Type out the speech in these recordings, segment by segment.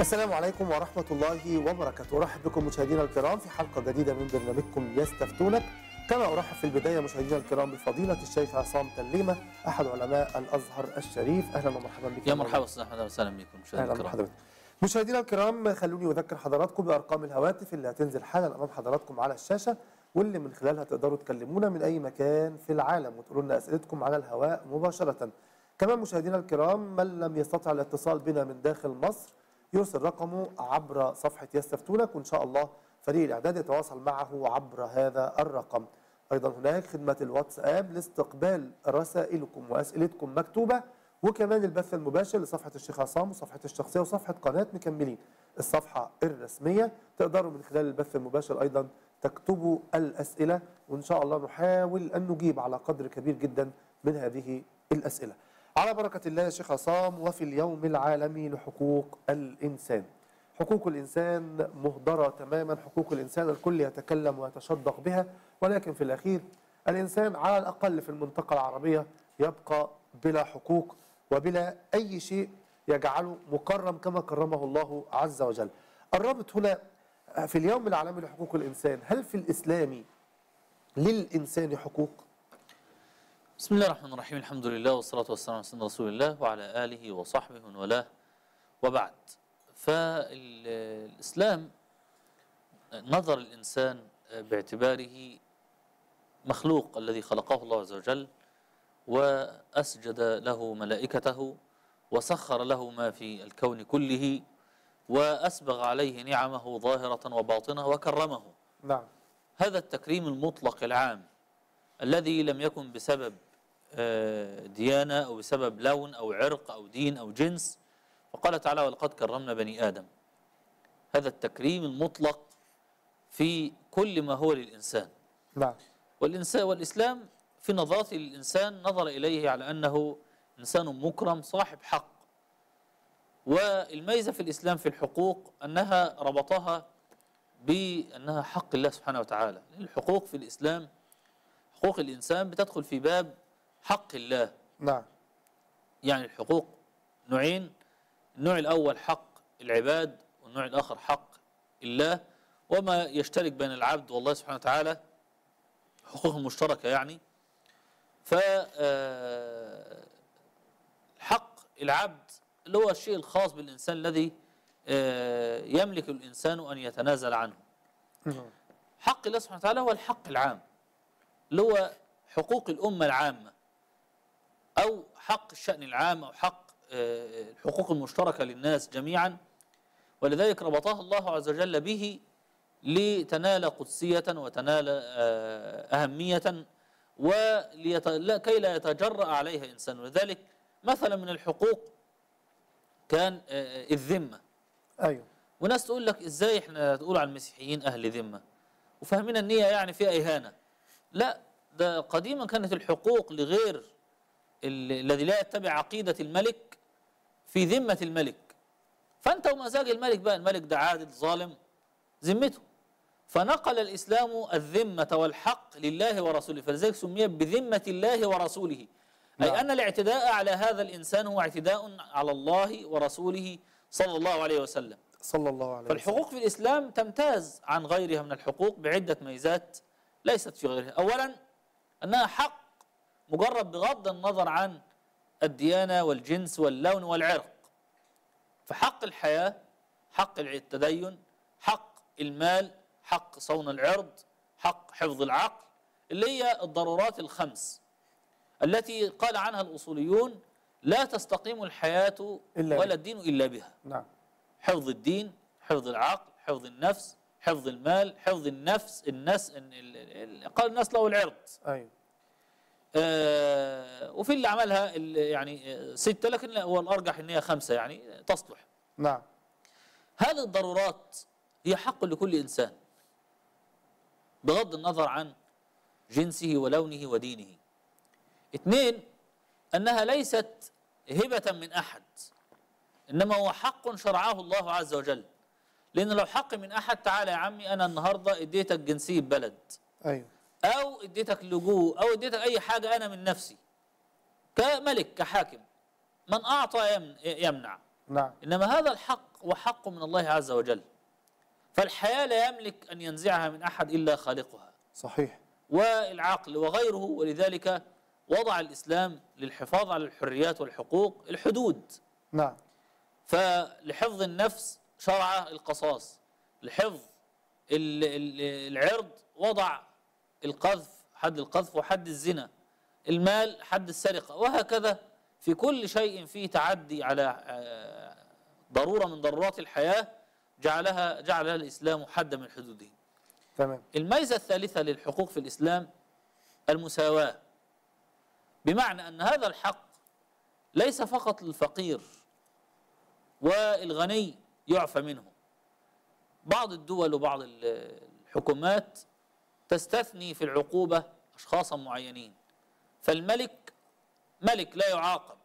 السلام عليكم ورحمة الله وبركاته. أرحب بكم مشاهدينا الكرام في حلقة جديدة من برنامجكم يستفتونك. كما أرحب في البداية مشاهدينا الكرام بفضيلة الشيخ عصام تليمة أحد علماء الأزهر الشريف. أهلا ومرحبا بكم. يا مرحبا وسهلا بكم مشاهدينا الكرام. مشاهدينا الكرام خلوني أذكر حضراتكم بأرقام الهواتف اللي هتنزل حالا أمام حضراتكم على الشاشة، واللي من خلالها تقدروا تكلمونا من أي مكان في العالم وتقولوا لنا أسئلتكم على الهواء مباشرة. كمان مشاهدينا الكرام من لم يستطع الاتصال بنا من داخل مصر يرسل رقمه عبر صفحة يستفتونك، وإن شاء الله فريق الإعداد يتواصل معه عبر هذا الرقم. أيضا هناك خدمة الواتساب لاستقبال رسائلكم وأسئلتكم مكتوبة، وكمان البث المباشر لصفحة الشيخ عصام وصفحة الشخصية وصفحة قناة مكملين الصفحة الرسمية. تقدروا من خلال البث المباشر أيضا تكتبوا الأسئلة، وإن شاء الله نحاول أن نجيب على قدر كبير جدا من هذه الأسئلة. على بركة الله يا شيخ عصام. وفي اليوم العالمي لحقوق الإنسان، حقوق الإنسان مهدرة تماما، حقوق الإنسان الكل يتكلم ويتشدق بها، ولكن في الأخير الإنسان على الأقل في المنطقة العربية يبقى بلا حقوق وبلا أي شيء يجعله مكرم كما كرمه الله عز وجل. الرابط هنا في اليوم العالمي لحقوق الإنسان، هل في الإسلام للإنسان حقوق؟ بسم الله الرحمن الرحيم، الحمد لله والصلاة والسلام على سيدنا رسول الله وعلى آله وصحبه ومن والاه، وبعد. فالإسلام نظر الإنسان باعتباره مخلوق الذي خلقه الله عز وجل، وأسجد له ملائكته، وسخر له ما في الكون كله، وأسبغ عليه نعمه ظاهرة وباطنة وكرمه. نعم. هذا التكريم المطلق العام الذي لم يكن بسبب ديانة أو بسبب لون أو عرق أو دين أو جنس. وقال تعالى: ولقد كرمنا بني آدم. هذا التكريم المطلق في كل ما هو للإنسان. نعم. والإسلام في نظرته للإنسان نظر إليه على أنه إنسان مكرم صاحب حق. والميزة في الإسلام في الحقوق أنها ربطها بأنها حق الله سبحانه وتعالى. الحقوق في الإسلام، حقوق الإنسان بتدخل في باب حق الله. نعم. يعني الحقوق نوعين، النوع الأول حق العباد، والنوع الآخر حق الله. وما يشترك بين العبد والله سبحانه وتعالى حقوق مشتركة يعني. فحق العبد اللي هو الشيء الخاص بالإنسان الذي يملك الإنسان أن يتنازل عنه. حق الله سبحانه وتعالى هو الحق العام اللي هو حقوق الأمة العامة، أو حق الشأن العام، أو حق الحقوق المشتركة للناس جميعا. ولذلك ربطها الله عز وجل به لتنال قدسية وتنال أهمية، وكي لا يتجرأ عليها إنسان. ولذلك مثلا من الحقوق كان الذمة. أيوة. وناس تقول لك إزاي إحنا تقول عن المسيحيين أهل ذمة، وفهمنا أن هي يعني فيها إهانة. لا، ده قديما كانت الحقوق لغير الذي لا يتبع عقيدة الملك في ذمة الملك. فأنت ومزاج الملك بقى، الملك ده عادل ظالم ذمته. فنقل الإسلام الذمة والحق لله ورسوله، فلذلك سمي بذمة الله ورسوله. نعم. أي أن الاعتداء على هذا الإنسان هو اعتداء على الله ورسوله صلى الله عليه وسلم. صلى الله عليه وسلم. فالحقوق في الإسلام تمتاز عن غيرها من الحقوق بعدة ميزات ليست في غيرها. أولا أنها حق مجرد بغض النظر عن الديانة والجنس واللون والعرق. فحق الحياة، حق التدين، حق المال، حق صون العرض، حق حفظ العقل، اللي هي الضرورات الخمس التي قال عنها الأصوليون: لا تستقيم الحياة ولا الدين إلا بها. نعم. حفظ الدين، حفظ العقل، حفظ النفس، حفظ المال، حفظ النفس، قال الناس له العرض. أيوة. وفي اللي عملها يعني 6، لكن هو الأرجح إن هي 5 يعني تصلح. نعم. هذه الضرورات هي حق لكل إنسان بغض النظر عن جنسه ولونه ودينه. 2، أنها ليست هبة من أحد، إنما هو حق شرعه الله عز وجل. لأن لو حق من أحد: تعالى يا عمي أنا النهاردة اديتك جنسية بلد. أيوه. أو اديتك لجوء، أو اديتك أي حاجة أنا من نفسي كملك كحاكم. من أعطى يمنع. نعم. إنما هذا الحق وحق من الله عز وجل، فالحياة لا يملك أن ينزعها من أحد إلا خالقها صحيح والعقل وغيره، ولذلك وضع الإسلام للحفاظ على الحريات والحقوق الحدود. نعم. فلحفظ النفس شرع القصاص، لحفظ العرض وضع القذف، حد القذف وحد الزنا، المال حد السرقة، وهكذا في كل شيء فيه تعدي على ضرورة من ضرورات الحياة جعلها الإسلام حدا من حدوده. تمام. الميزة الثالثة للحقوق في الإسلام المساواة، بمعنى أن هذا الحق ليس فقط للفقير والغني يعفى منه. بعض الدول وبعض الحكومات تستثني في العقوبة أشخاصا معينين، فالملك ملك لا يعاقب،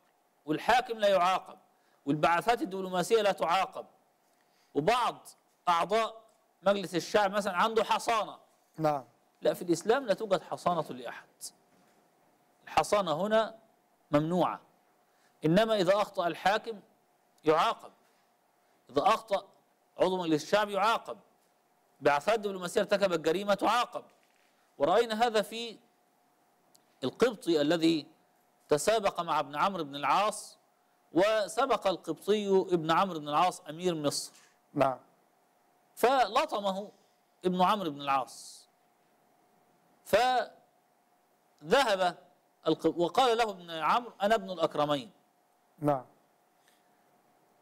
والحاكم لا يعاقب، والبعثات الدبلوماسية لا تعاقب، وبعض أعضاء مجلس الشعب مثلا عنده حصانة. نعم. لا، في الإسلام لا توجد حصانة لأحد، الحصانة هنا ممنوعة، إنما إذا أخطأ الحاكم يعاقب، إذا أخطأ عضو مجلس الشعب يعاقب، بعثات دبلوماسية ارتكبت جريمة تعاقب. ورأينا هذا في القبطي الذي تسابق مع ابن عمرو بن العاص، وسبق القبطي ابن عمرو بن العاص أمير مصر. نعم. فلطمه ابن عمرو بن العاص، فذهب وقال له ابن عمرو أنا ابن الأكرمين. نعم.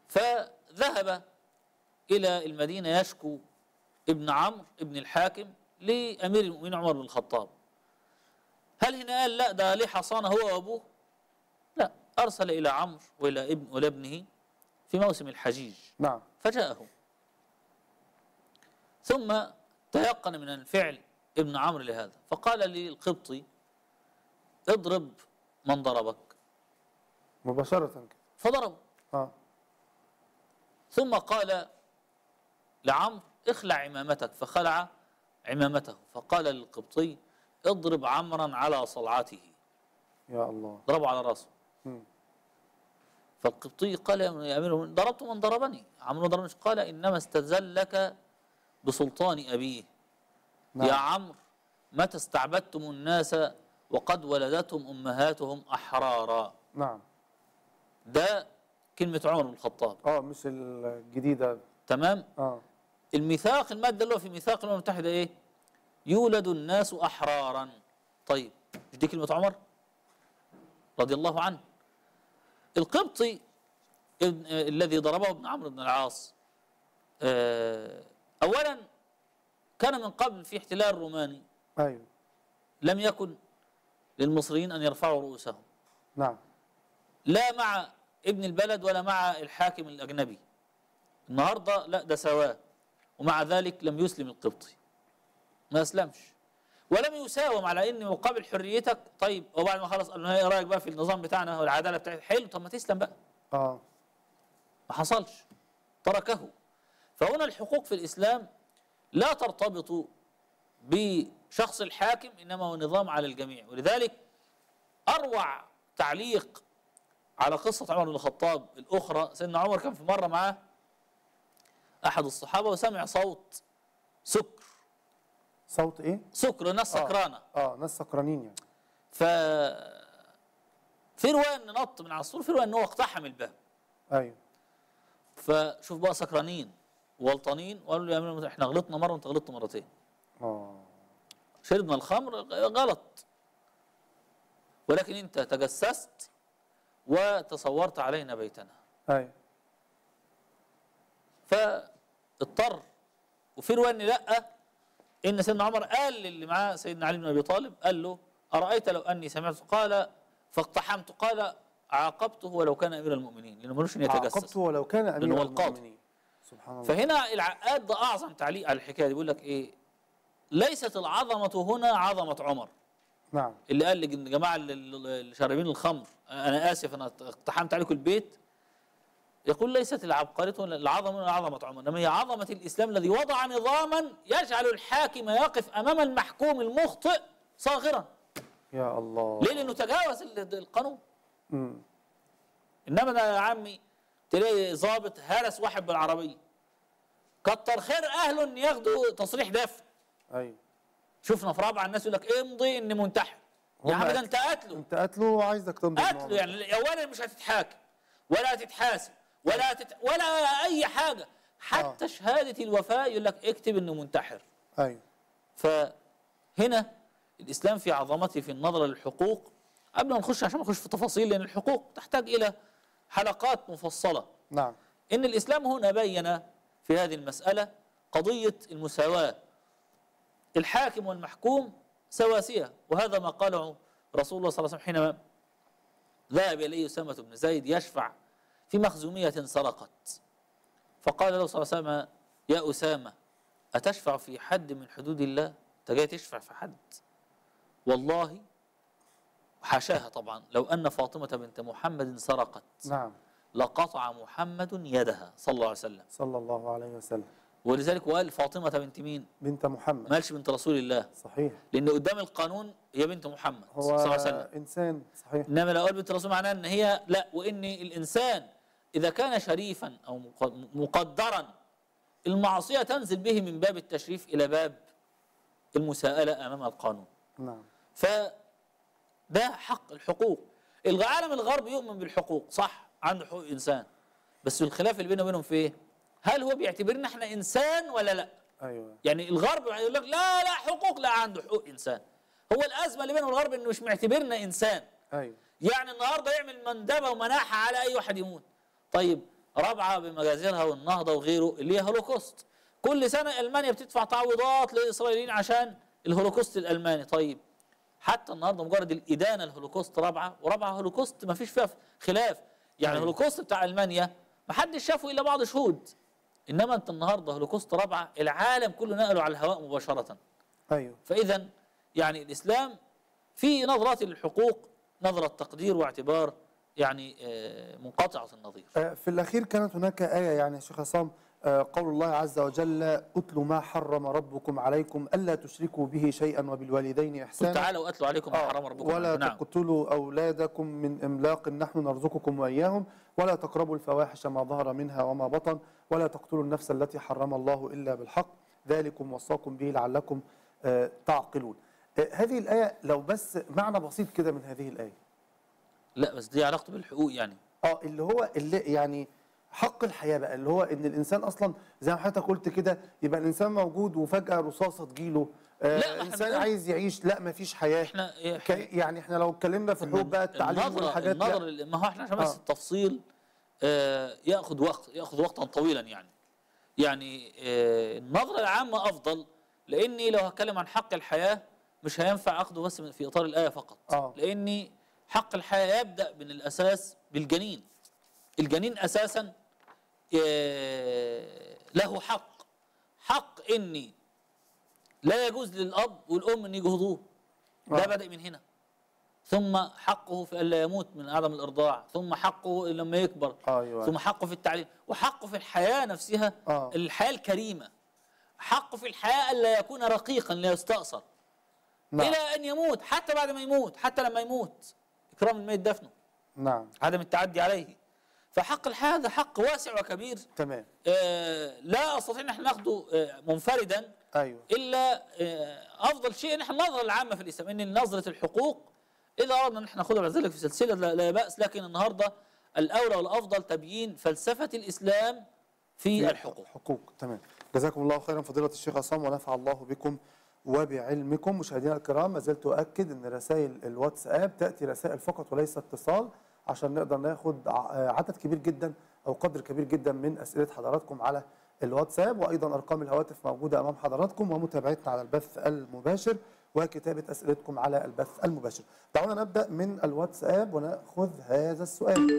فذهب إلى المدينة يشكو ابن عمرو ابن الحاكم لأمير المؤمنين عمر بن الخطاب. هل هنا قال لا ده ليه حصانة هو وأبوه؟ لا، أرسل إلى عمرو وإلى ابنه في موسم الحجيج. نعم. فجاءه، ثم تيقن من الفعل ابن عمرو لهذا، فقال للقبطي اضرب من ضربك مباشرة، فضربه. ثم قال لعمرو اخلع عمامتك، فخلع عمامته، فقال للقبطي اضرب عمرا على صلعته. يا الله، ضربه على راسه. فالقبطي قال يا أمير ضربت من ضربني، عمرو ضربني. قال إنما استذلك بسلطان أبيه. نعم. يا عمرو متى استعبدتم الناس وقد ولدتهم أمهاتهم أحرارا. نعم. ده كلمة عمر بن الخطاب. مش الجديدة. تمام. الميثاق، المادة اللي هو في ميثاق الأمم المتحدة إيه؟ يولد الناس أحرارا. طيب، مش دي كلمة عمر رضي الله عنه؟ القبطي الذي ضربه ابن عمرو بن العاص، أولا كان من قبل في احتلال روماني. أيوه. لم يكن للمصريين أن يرفعوا رؤوسهم. نعم. لا مع ابن البلد ولا مع الحاكم الأجنبي. النهاردة لا، ده سواه، ومع ذلك لم يسلم القبطي، ما أسلمش ولم يساوم على إن مقابل حريتك. طيب، وبعد ما خلص قال له إيه رأيك بقى في النظام بتاعنا والعدالة بتاعتنا؟ حلو، طب ما تسلم بقى. ما حصلش، تركه. فهنا الحقوق في الإسلام لا ترتبط بشخص الحاكم، إنما هو نظام على الجميع. ولذلك أروع تعليق على قصة عمر بن الخطاب الأخرى، سيدنا عمر كان في مرة معاه أحد الصحابة وسمع صوت سكر. صوت إيه؟ سكر، ناس سكرانة. ناس سكرانين يعني. في رواية إن نط من على السور، في رواية إن هو اقتحم الباب. أيوه. فشوف بقى، سكرانين وغلطانين، وقالوا له يا أمير إحنا غلطنا مرة وأنت غلطت مرتين. شربنا الخمر غلط، ولكن أنت تجسست وتصورت علينا بيتنا. أيوه. فاضطر. وفي رواية إن لأ، إن سيدنا عمر قال للي معاه سيدنا علي بن أبي طالب، قال له أرأيت لو أني سمعت؟ قال فاقتحمت. قال عاقبته ولو كان أمير المؤمنين، لأنه ملوش إن يتجسس. عاقبته ولو كان أمير المؤمنين. سبحان الله. فهنا العقاد ده أعظم تعليق على الحكاية دي، بيقول لك إيه؟ ليست العظمة هنا عظمة عمر. نعم. اللي قال للجماعة اللي شاربين الخمر أنا آسف أنا اقتحمت عليكم البيت، يقول ليست العبقرية العظمة عظمة عمر، إنما هي عظمة الإسلام الذي وضع نظاما يجعل الحاكم يقف أمام المحكوم المخطئ صاغرا. يا الله. ليه؟ لأنه تجاوز القانون. إنما يا عمي تلاقي ظابط هرس واحد بالعربيه. كتر خير اهله ان ياخدوا تصريح دفن. ايوه شفنا في رابعه الناس يقول لك امضي ان منتحر. يا عم ده انت قاتله، انت قاتله وعايزك تمضي قاتله. يعني اولا مش هتتحاكم ولا هتتحاسب ولا اي حاجه، حتى شهاده الوفاه يقول لك اكتب انه منتحر. ايوه فهنا الاسلام في عظمته في النظر للحقوق. قبل ما نخش عشان ما نخش في تفاصيل لان الحقوق تحتاج الى حلقات مفصله. نعم. ان الاسلام هنا بين في هذه المساله قضيه المساواه. الحاكم والمحكوم سواسيه، وهذا ما قاله رسول الله صلى الله عليه وسلم حينما ذهب اليه اسامه بن زيد يشفع في مخزوميه سرقت. فقال له صلى الله عليه وسلم: يا اسامه اتشفع في حد من حدود الله؟ انت جاي تشفع في حد؟ والله حاشاها طبعا، لو أن فاطمة بنت محمد سرقت نعم لقطع محمد يدها صلى الله عليه وسلم. صلى الله عليه وسلم. ولذلك وقال فاطمة بنت مين؟ بنت محمد، ما قالش بنت رسول الله. صحيح. لأن قدام القانون هي بنت محمد صلى الله عليه وسلم، إنسان. صحيح. إنما لو قال بنت رسول معناه أن هي لا، وإن الإنسان إذا كان شريفا أو مقدرا المعصية تنزل به من باب التشريف إلى باب المساءلة أمام القانون. نعم. ده حق الحقوق. العالم الغرب يؤمن بالحقوق، صح، عنده حقوق إنسان، بس الخلاف اللي بينه وبينهم في إيه؟ هل هو بيعتبرنا إحنا إنسان ولا لأ؟ أيوة. يعني الغرب يقول لك لا حقوق، لا عنده حقوق إنسان. هو الأزمة اللي بينه والغرب إنه مش معتبرنا إنسان. أيوة. يعني النهارده يعمل مندبة ومناحة على أي واحد يموت. طيب رابعة بمجازرها والنهضة وغيره اللي هي هولوكوست. كل سنة ألمانيا بتدفع تعويضات للإسرائيليين عشان الهولوكوست الألماني. طيب حتى النهارده مجرد الادانه الهولوكوست رابعه، ورابعه هولوكوست ما فيش فيها خلاف، يعني الهولوكوست بتاع المانيا ما حدش شافه الا بعض شهود، انما انت النهارده هولوكوست رابعه العالم كله نقله على الهواء مباشره. ايوه. فاذا يعني الاسلام في نظرات للحقوق نظره تقدير واعتبار، يعني منقطعه النظير. في الاخير كانت هناك ايه يعني يا شيخ عصام، قول الله عز وجل: اتلوا ما حرم ربكم عليكم ألا تشركوا به شيئا وبالوالدين إحسانا. قل تعالوا أتلوا عليكم ما حرم ربكم ولا تقتلوا أولادكم من إملاق نحن نرزقكم وإياهم ولا تقربوا الفواحش ما ظهر منها وما بطن ولا تقتلوا النفس التي حرم الله إلا بالحق ذلكم وصاكم به لعلكم تعقلون. هذه الآية لو بس معنى بسيط كده من هذه الآية. لا بس دي علاقته بالحقوق يعني. اللي هو اللي يعني حق الحياه بقى، اللي هو ان الانسان اصلا زي ما حضرتك قلت كده، يبقى الانسان موجود وفجاه رصاصه تجيله، الانسان عايز يعيش لا مفيش حياه. احنا يعني احنا لو اتكلمنا في الحقوق بقى التعليم والحاجات دي النظر، ما هو احنا عشان بس التفصيل ياخذ وقتا طويلا يعني النظره العامه افضل، لاني لو هتكلم عن حق الحياه مش هينفع اخده بس في اطار الايه فقط. لاني حق الحياه يبدا من الاساس بالجنين. الجنين اساسا له حق اني لا يجوز للاب والام ان يجهضوه. ده بدأ من هنا، ثم حقه في الا يموت من عدم الارضاع، ثم حقه لما يكبر، ثم حقه في التعليم، وحقه في الحياه نفسها، الحياه الكريمه، حقه في الحياه الا يكون رقيقا لا يستأثر الى ان يموت، حتى بعد ما يموت، حتى لما يموت اكرام الميت دفنه، نعم، عدم التعدي عليه. فحق الحياة هذا حق واسع وكبير، تمام، لا استطيع ان احنا ناخده منفردا. ايوه. الا افضل شيء ان احنا النظره العامه في الاسلام، ان نظره الحقوق اذا اردنا ان احنا ناخدها بعد ذلك في سلسله لا باس، لكن النهارده الاولى والافضل تبيين فلسفه الاسلام في الحقوق. تمام. جزاكم الله خيرا فضيله الشيخ عصام ونفع الله بكم وبعلمكم. مشاهدينا الكرام، ما زلت اؤكد ان رسائل الواتساب تاتي رسائل فقط وليس اتصال، عشان نقدر ناخد عدد كبير جدا أو قدر كبير جدا من أسئلة حضراتكم على الواتساب، وأيضا أرقام الهواتف موجودة أمام حضراتكم، ومتابعتنا على البث المباشر وكتابة أسئلتكم على البث المباشر. دعونا نبدأ من الواتساب ونأخذ هذا السؤال.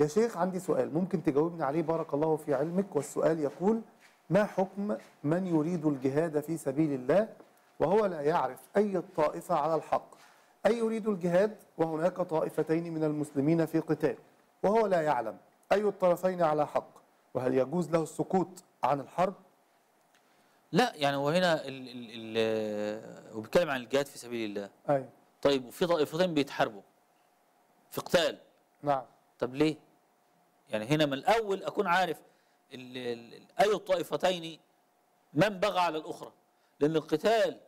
يا شيخ عندي سؤال ممكن تجاوبني عليه بارك الله في علمك، والسؤال يقول: ما حكم من يريد الجهاد في سبيل الله وهو لا يعرف أي الطائفة على الحق؟ أي يريد الجهاد وهناك طائفتين من المسلمين في قتال وهو لا يعلم أي الطرفين على حق، وهل يجوز له السكوت عن الحرب؟ لا يعني وهنا وبيتكلم عن الجهاد في سبيل الله. أيوة. طيب وفي طائفتين بيتحاربوا في قتال. نعم. طب ليه؟ يعني هنا من الأول أكون عارف أي الطائفتين من بغى على الأخرى، لأن القتال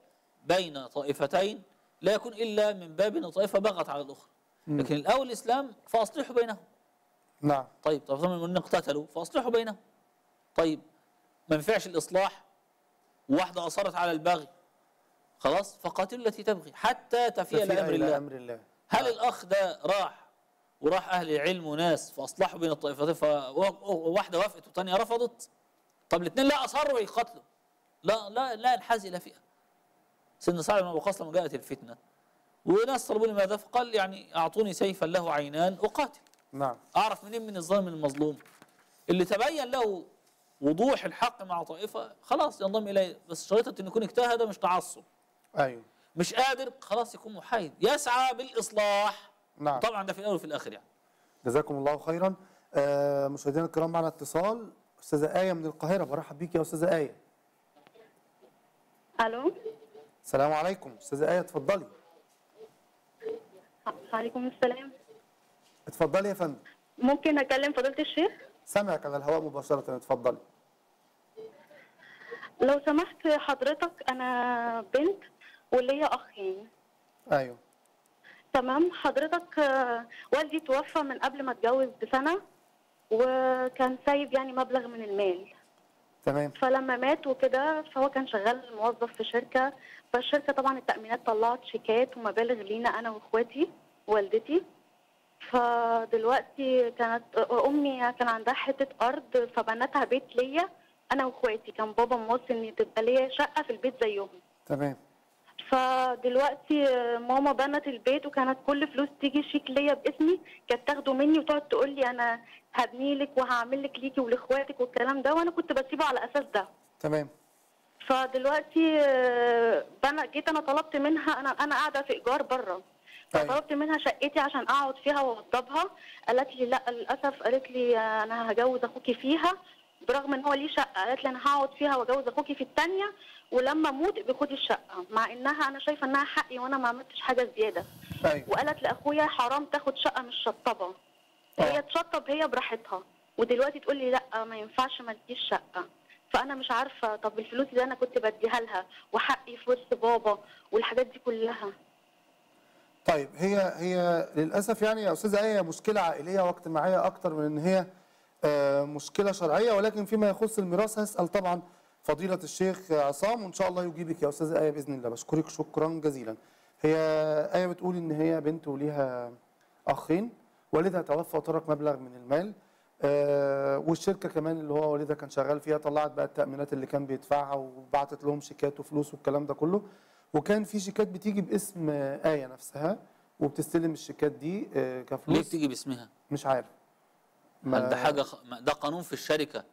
بين طائفتين لا يكون إلا من باب أن طائفة بغت على الأخرى، لكن الأول الإسلام فأصلحوا بينهم. نعم. طيب من اقتتلوا فأصلحوا بينهم. طيب ما نفعش الإصلاح وواحدة أصرت على البغي، خلاص فقاتلوا التي تبغي حتى تفيء لأمر الله. هل الأخ ده راح أهل العلم وناس فأصلحوا بين الطائفتين فواحدة وافقت والثانية رفضت؟ طب الاثنين لا أصروا يقاتلوا، لا انحاز إلى فئة. سيدنا سعد بن أبو قاسم جاءت الفتنة وناس طلبوا لي ماذا، فقال يعني أعطوني سيفا له عينان أقاتل. نعم. أعرف منين من الظالم المظلوم؟ اللي تبين له وضوح الحق مع طائفة خلاص ينضم إليه، بس شريطة أن يكون اجتهد مش تعصب. أيوه. مش قادر خلاص يكون محايد يسعى بالإصلاح. نعم. طبعا ده في الأول وفي الآخر يعني. جزاكم الله خيرا. مشاهدينا الكرام معنا اتصال، أستاذة آية من القاهرة، برحب بيك يا أستاذة آية. ألو. السلام عليكم أستاذة آية، اتفضلي. وعليكم السلام. اتفضلي يا فندم. ممكن أكلم فضيلة الشيخ؟ سامعك على الهواء مباشرة، اتفضلي. لو سمحت حضرتك، أنا بنت وليا أخين. أيوه. تمام. حضرتك والدي توفى من قبل ما اتجوز بسنة، وكان سايب يعني مبلغ من المال. تمام. فلما مات وكده فهو كان شغال موظف في شركة، فالشركة طبعا التأمينات طلعت شيكات ومبالغ لينا أنا وإخواتي ووالدتي. فدلوقتي كانت أمي كان عندها حتة أرض فبنتها بيت ليا أنا وإخواتي، كان بابا موصي إن تبقى ليا شقة في البيت زيهم. تمام. فدلوقتي ماما بنت البيت وكانت كل فلوس تيجي شيك ليا باسمي كانت تاخده مني وتقعد تقول لي انا هبني لك وهعمل لك ليكي ولاخواتك والكلام ده، وانا كنت بسيبه على اساس ده. تمام. فدلوقتي جيت انا طلبت منها، انا قاعده في ايجار بره، فطلبت منها شقتي عشان اقعد فيها واوضبها، قالت لي لا للاسف، قالت لي انا هجوز اخوكي فيها برغم ان هو ليه شقه، قالت لي انا هقعد فيها واجوز اخوكي في الثانيه ولما اموت بخدي الشقه، مع انها انا شايفه انها حقي وانا ما عملتش حاجه زياده. أيوة. وقالت لاخويا حرام تاخد شقه مش شطبه. هي تشطب هي براحتها، ودلوقتي تقول لي لا ما ينفعش ما تديش شقه. فانا مش عارفه، طب الفلوس دي انا كنت بديها لها وحقي في وسط بابا والحاجات دي كلها. طيب هي للاسف يعني يا استاذه ايه مشكله عائليه واجتماعيه اكتر من ان هي مشكله شرعيه، ولكن فيما يخص الميراث هسال طبعا فضيله الشيخ عصام وان شاء الله يجيبك يا استاذه ايه باذن الله. بشكرك شكرا جزيلا. هي ايه بتقول ان هي بنت وليها اخين، والدها توفى وترك مبلغ من المال، والشركه كمان اللي هو والدها كان شغال فيها طلعت بقى التامينات اللي كان بيدفعها وبعتت لهم شيكات وفلوس والكلام ده كله، وكان في شيكات بتيجي باسم ايه نفسها وبتستلم الشيكات دي كفلوس. ليه بتيجي باسمها؟ مش عارف. ده حاجه ده قانون في الشركه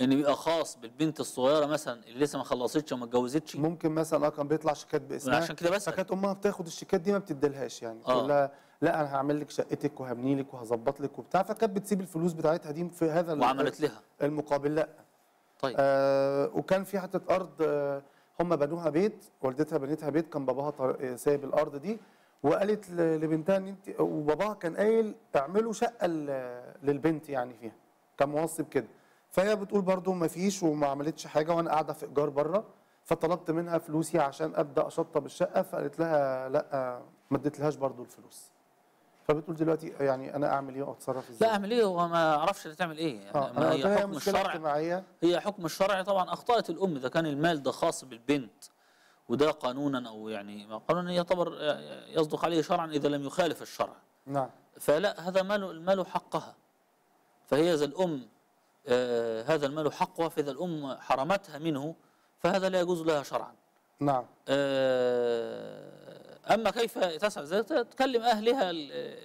ان بيبقى خاص بالبنت الصغيره مثلا اللي لسه ما خلصتش وما اتجوزتش، ممكن مثلا كان بيطلع شيكات باسمها، عشان كده بس فكانت امها بتاخد الشيكات دي ما بتديلهاش يعني. تقول لها لا انا هعمل لك شقتك وهبني لك وهظبط لك وبتاع، فكانت بتسيب الفلوس بتاعتها دي في هذا وعملت لها المقابل لا. طيب. وكان في حته ارض هم بنوها بيت، والدتها بنتها بيت، كان باباها سايب الارض دي وقالت لبنتها ان انت، وباباها كان قايل اعملوا شقه للبنت يعني فيها، كان موصي بكده، فهي بتقول برضو ما فيش وما عملتش حاجه وانا قاعده في ايجار بره، فطلبت منها فلوسي عشان ابدا اشطب الشقه، فقالت لها لا ما اديتلهاش برضو الفلوس. فبتقول دلوقتي يعني انا اعمل ايه واتصرف ازاي؟ لا اعمل ايه وما اعرفش تعمل ايه يعني. هي حكم الشرع، هي حكم الشرع طبعا. اخطات الام اذا كان المال ده خاص بالبنت وده قانونا او يعني قانون يعتبر يصدق عليه شرعا اذا لم يخالف الشرع. نعم. فلا، هذا المال حقها، فهي اذا الام هذا المال حقها، فاذا الام حرمتها منه فهذا لا يجوز لها شرعا. نعم. اما كيف تسعى تكلم اهلها،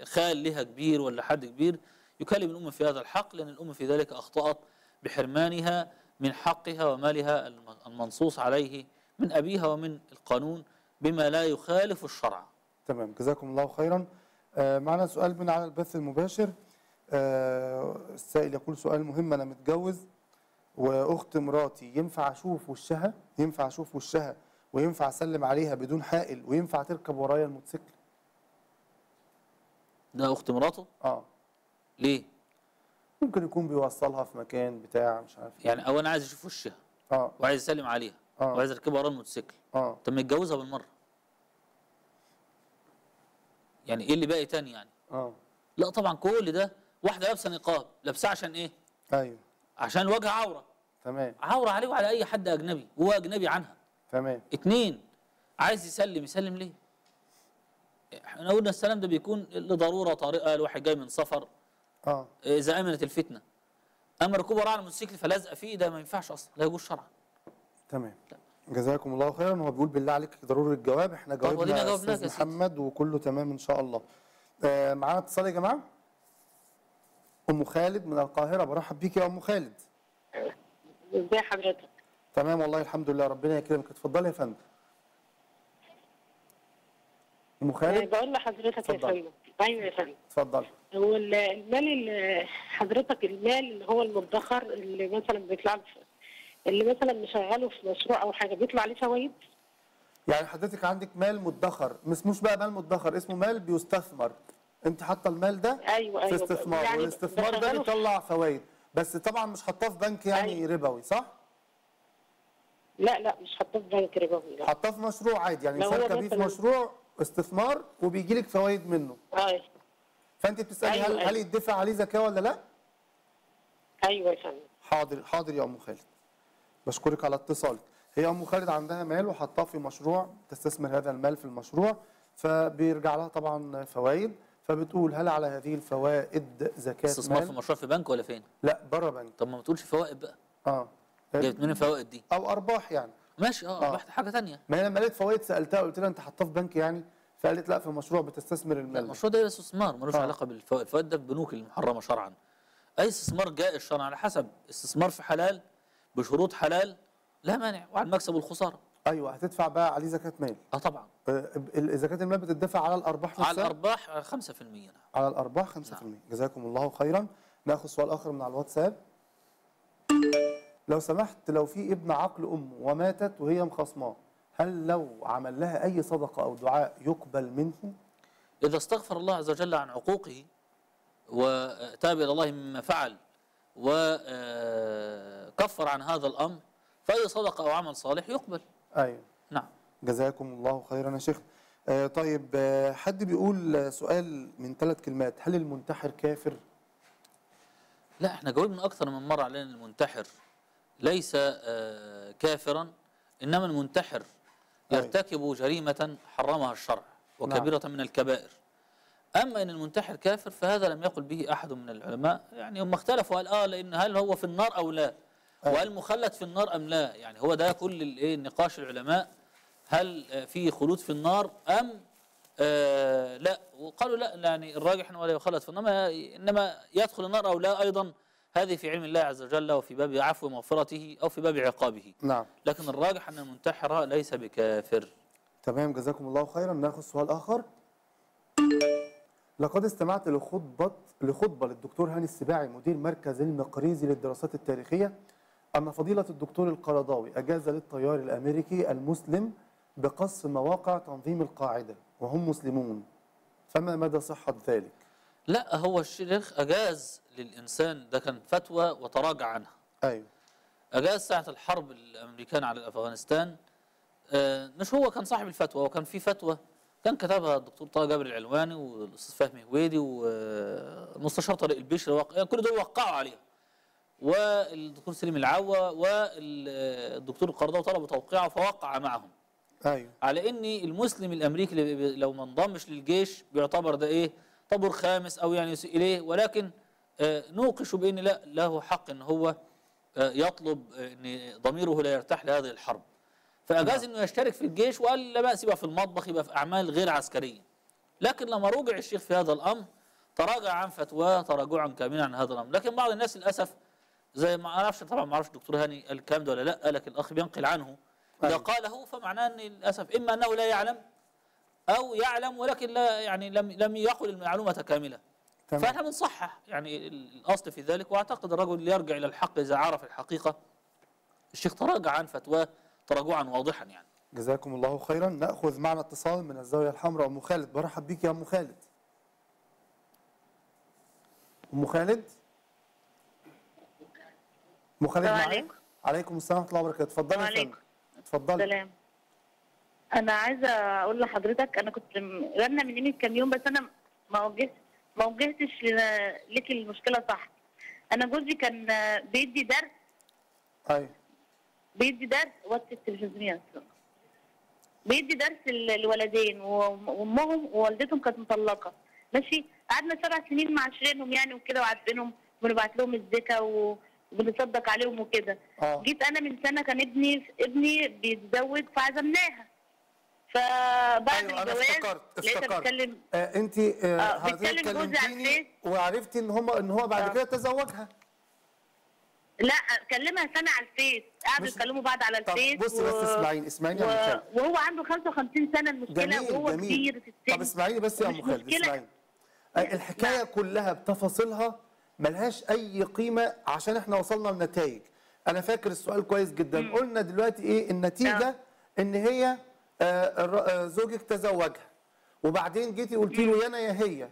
خال لها كبير ولا حد كبير يكلم الام في هذا الحق، لان الام في ذلك اخطات بحرمانها من حقها ومالها المنصوص عليه من أبيها ومن القانون بما لا يخالف الشرع. تمام، جزاكم الله خيرا. معنا سؤال من على البث المباشر. السائل يقول سؤال مهم، أنا متجوز وأخت مراتي، ينفع أشوف وشها وينفع أسلم عليها بدون حائل وينفع تركب ورايا الموتوسيكل؟ ده أخت مراته؟ ليه؟ ممكن يكون بيوصلها في مكان بتاع مش عارف يعني، او انا عايز اشوف وشها وعايز اسلم عليها وعايز اركبها ورا الموتوسيكل. طب ما يتجوزها بالمره يعني، ايه اللي باقي تاني يعني؟ لا طبعا كل ده واحده لابسه نقاب، لابسه عشان ايه؟ ايوه عشان وجه عوره، تمام، عوره عليه وعلى اي حد اجنبي، هو اجنبي عنها، تمام. اتنين، عايز يسلم، يسلم ليه؟ احنا قلنا السلام ده بيكون لضروره طارئه، الواحد جاي من سفر، اذا امنت الفتنه. اما ركوبه على الموتوسيكل فلازقه فيه، ده ما ينفعش اصلا، لا يجوز شرعا. تمام، جزاكم الله خيرا. هو بيقول بالله عليك ضروري الجواب، احنا جاوبنا استاذ محمد وكله تمام ان شاء الله. معانا اتصال يا جماعه. ام خالد من القاهره، برحب بيك يا ام خالد. ازي حضرتك؟ تمام والله الحمد لله، ربنا يكرمك. اتفضلي يا فندم. ام خالد، بقول لحضرتك يا فندم. ايوه يا فندم اتفضلي. هو المال اللي حضرتك، المال اللي هو المدخر اللي مثلا بيطلع، اللي مثلا مشغله في مشروع او حاجه، بيطلع عليه فوائد؟ يعني حضرتك عندك مال مدخر، ما اسموش بقى مال مدخر، اسمه مال بيستثمر. انت حاطه المال ده في استثمار، يعني والاستثمار ده بيطلع فوائد، بس طبعا مش حاطاه في بنك يعني ربوي، صح؟ لا لا مش حاطاه في بنك ربوي، حاطاه في مشروع عادي يعني، شاركه بيه في مشروع استثمار وبيجي لك فوائد منه. فانت بتسالي هل يدفع عليه زكاه ولا لا؟ ايوه يا فندم. حاضر حاضر يا ام خالد، بشكرك على اتصالك. هي ام خالد عندها مال وحطاه في مشروع، تستثمر هذا المال في المشروع، فبيرجع لها طبعا فوائد، فبتقول هل على هذه الفوائد زكاه؟ استثمار في مشروع في بنك ولا فين؟ لا بره بنك. طب ما بتقولش فوائد بقى. جابت منين الفوائد دي؟ او ارباح يعني. ماشي ارباح حاجه ثانيه. ما هي لما لقيت فوائد سالتها، قلت لها انت حطاه في بنك يعني؟ فقالت لا في مشروع بتستثمر المال. المشروع ده استثمار ملوش علاقه بالفوائد، الفوائد ده في بنوك المحرمه شرعا. اي استثمار جائز شرعا على حسب، استثمار في حلال بشروط حلال لا مانع، وعلى المكسب والخساره. ايوه هتدفع بقى عليه زكاه مال. طبعا. زكاه المال بتدفع على الارباح نفسها؟ على الارباح 5%. نعم. على الارباح 5%. نعم. جزاكم الله خيرا. ناخذ سؤال اخر من على الواتساب. لو سمحت، لو في ابن عقل امه وماتت وهي مخصماه، هل لو عمل لها اي صدقه او دعاء يقبل منه؟ اذا استغفر الله عز وجل عن عقوقه وتاب الى الله مما فعل وكفر عن هذا الامر، فاي صدقه او عمل صالح يقبل. ايوه نعم. جزاكم الله خيرا يا شيخ. طيب، حد بيقول سؤال من 3 كلمات، هل المنتحر كافر؟ لا احنا جاوبنا اكثر من مره على ان المنتحر ليس كافرا، انما المنتحر يرتكب جريمه حرمها الشرع وكبيره من الكبائر. اما ان المنتحر كافر فهذا لم يقل به احد من العلماء، يعني هم اختلفوا قال لان هل هو في النار او لا، وهل مخلد في النار ام لا، يعني هو ده كل نقاش العلماء، هل في خلود في النار ام لا. وقالوا لا يعني الراجح انه لا يخلد في النار، انما يدخل النار او لا ايضا هذه في علم الله عز وجل وفي باب عفو مغفرته او في باب عقابه. نعم. لكن الراجح ان المنتحر ليس بكافر. تمام جزاكم الله خيرا. ناخذ سؤال اخر. لقد استمعت لخطبة للدكتور هاني السباعي مدير مركز المقريزي للدراسات التاريخية أن فضيلة الدكتور القرضاوي أجاز للتيار الأمريكي المسلم بقصف مواقع تنظيم القاعدة وهم مسلمون، فما مدى صحة ذلك؟ لا هو الشيخ أجاز للإنسان، ده كان فتوى وتراجع عنها. أيوه أجاز ساعة الحرب الأمريكان على أفغانستان، مش هو كان صاحب الفتوى، وكان في فتوى كان كتبها الدكتور طه جابر العلواني والاستاذ فهمي هويدي والمستشار طارق البشر، كل دول وقعوا عليها، والدكتور سليم العوا والدكتور القرضاوي طلبوا توقيعه فوقع معهم. ايوه. على ان المسلم الامريكي لو ما انضمش للجيش بيعتبر ده ايه؟ طابور خامس او يعني يسيء اليه، ولكن نوقشوا بان لا له حق ان هو يطلب ان ضميره لا يرتاح لهذه الحرب. فأجاز انه يشترك في الجيش وقال لا بأس يبقى في المطبخ، يبقى في اعمال غير عسكريه. لكن لما رجع الشيخ في هذا الامر تراجع عن فتواه تراجعا كاملا عن هذا الامر، لكن بعض الناس للاسف زي ما اعرفش طبعا، ما اعرفش الدكتور هاني الكلام ده ولا لا، لكن الاخ بينقل عنه، اذا قاله فمعناه ان للاسف اما انه لا يعلم او يعلم ولكن لا يعني لم يقل المعلومه كامله. فاحنا بنصحح يعني الاصل في ذلك، واعتقد الرجل اللي يرجع الى الحق اذا عرف الحقيقه. الشيخ تراجع عن فتواه تراجعا واضحا يعني. جزاكم الله خيرا. ناخذ معنا اتصال من الزاويه الحمراء. ام خالد، برحب بيك يا ام خالد. ام خالد مخالد معاك. عليكم السلام ورحمه الله وبركاته. اتفضلي يا فندم. اتفضلي. سلام. انا عايزه اقول لحضرتك انا كنت غنى من يمين كام يوم، بس انا ما وجهتش لك المشكله صح. انا جوزي كان بيدي درس. ايوه. بيدي درس وقت التلفزيون، بيدي درس الولدين، وامهم ووالدتهم كانت مطلقه، ماشي. قعدنا 7 سنين معاشرينهم يعني وكده، وعارفينهم وبنبعت لهم الزكا وبنصدق عليهم وكده. جيت انا من سنه كان ابني بيتزوج فعزمناها، فبعد الجواز لقيت بتكلم انت حضرتك كلمتيني وعرفتي ان هو بعد كده تزوجها. لا كلمها سنه على الفيس، قعدوا يتكلموا بعض على الفيس. طب بصي بس اسمعيني يا ام خالد. وهو عنده 55 سنه المشكله. جميل. وهو كبير في السن. طب اسمعيني بس يا ام خالد، اسمعيني الحكايه كلها بتفاصيلها ملهاش اي قيمه عشان احنا وصلنا لنتائج. انا فاكر السؤال كويس جدا. قلنا دلوقتي ايه النتيجه؟ ان هي زوجك تزوجها، وبعدين جيتي قلتي له يا انا يا هي،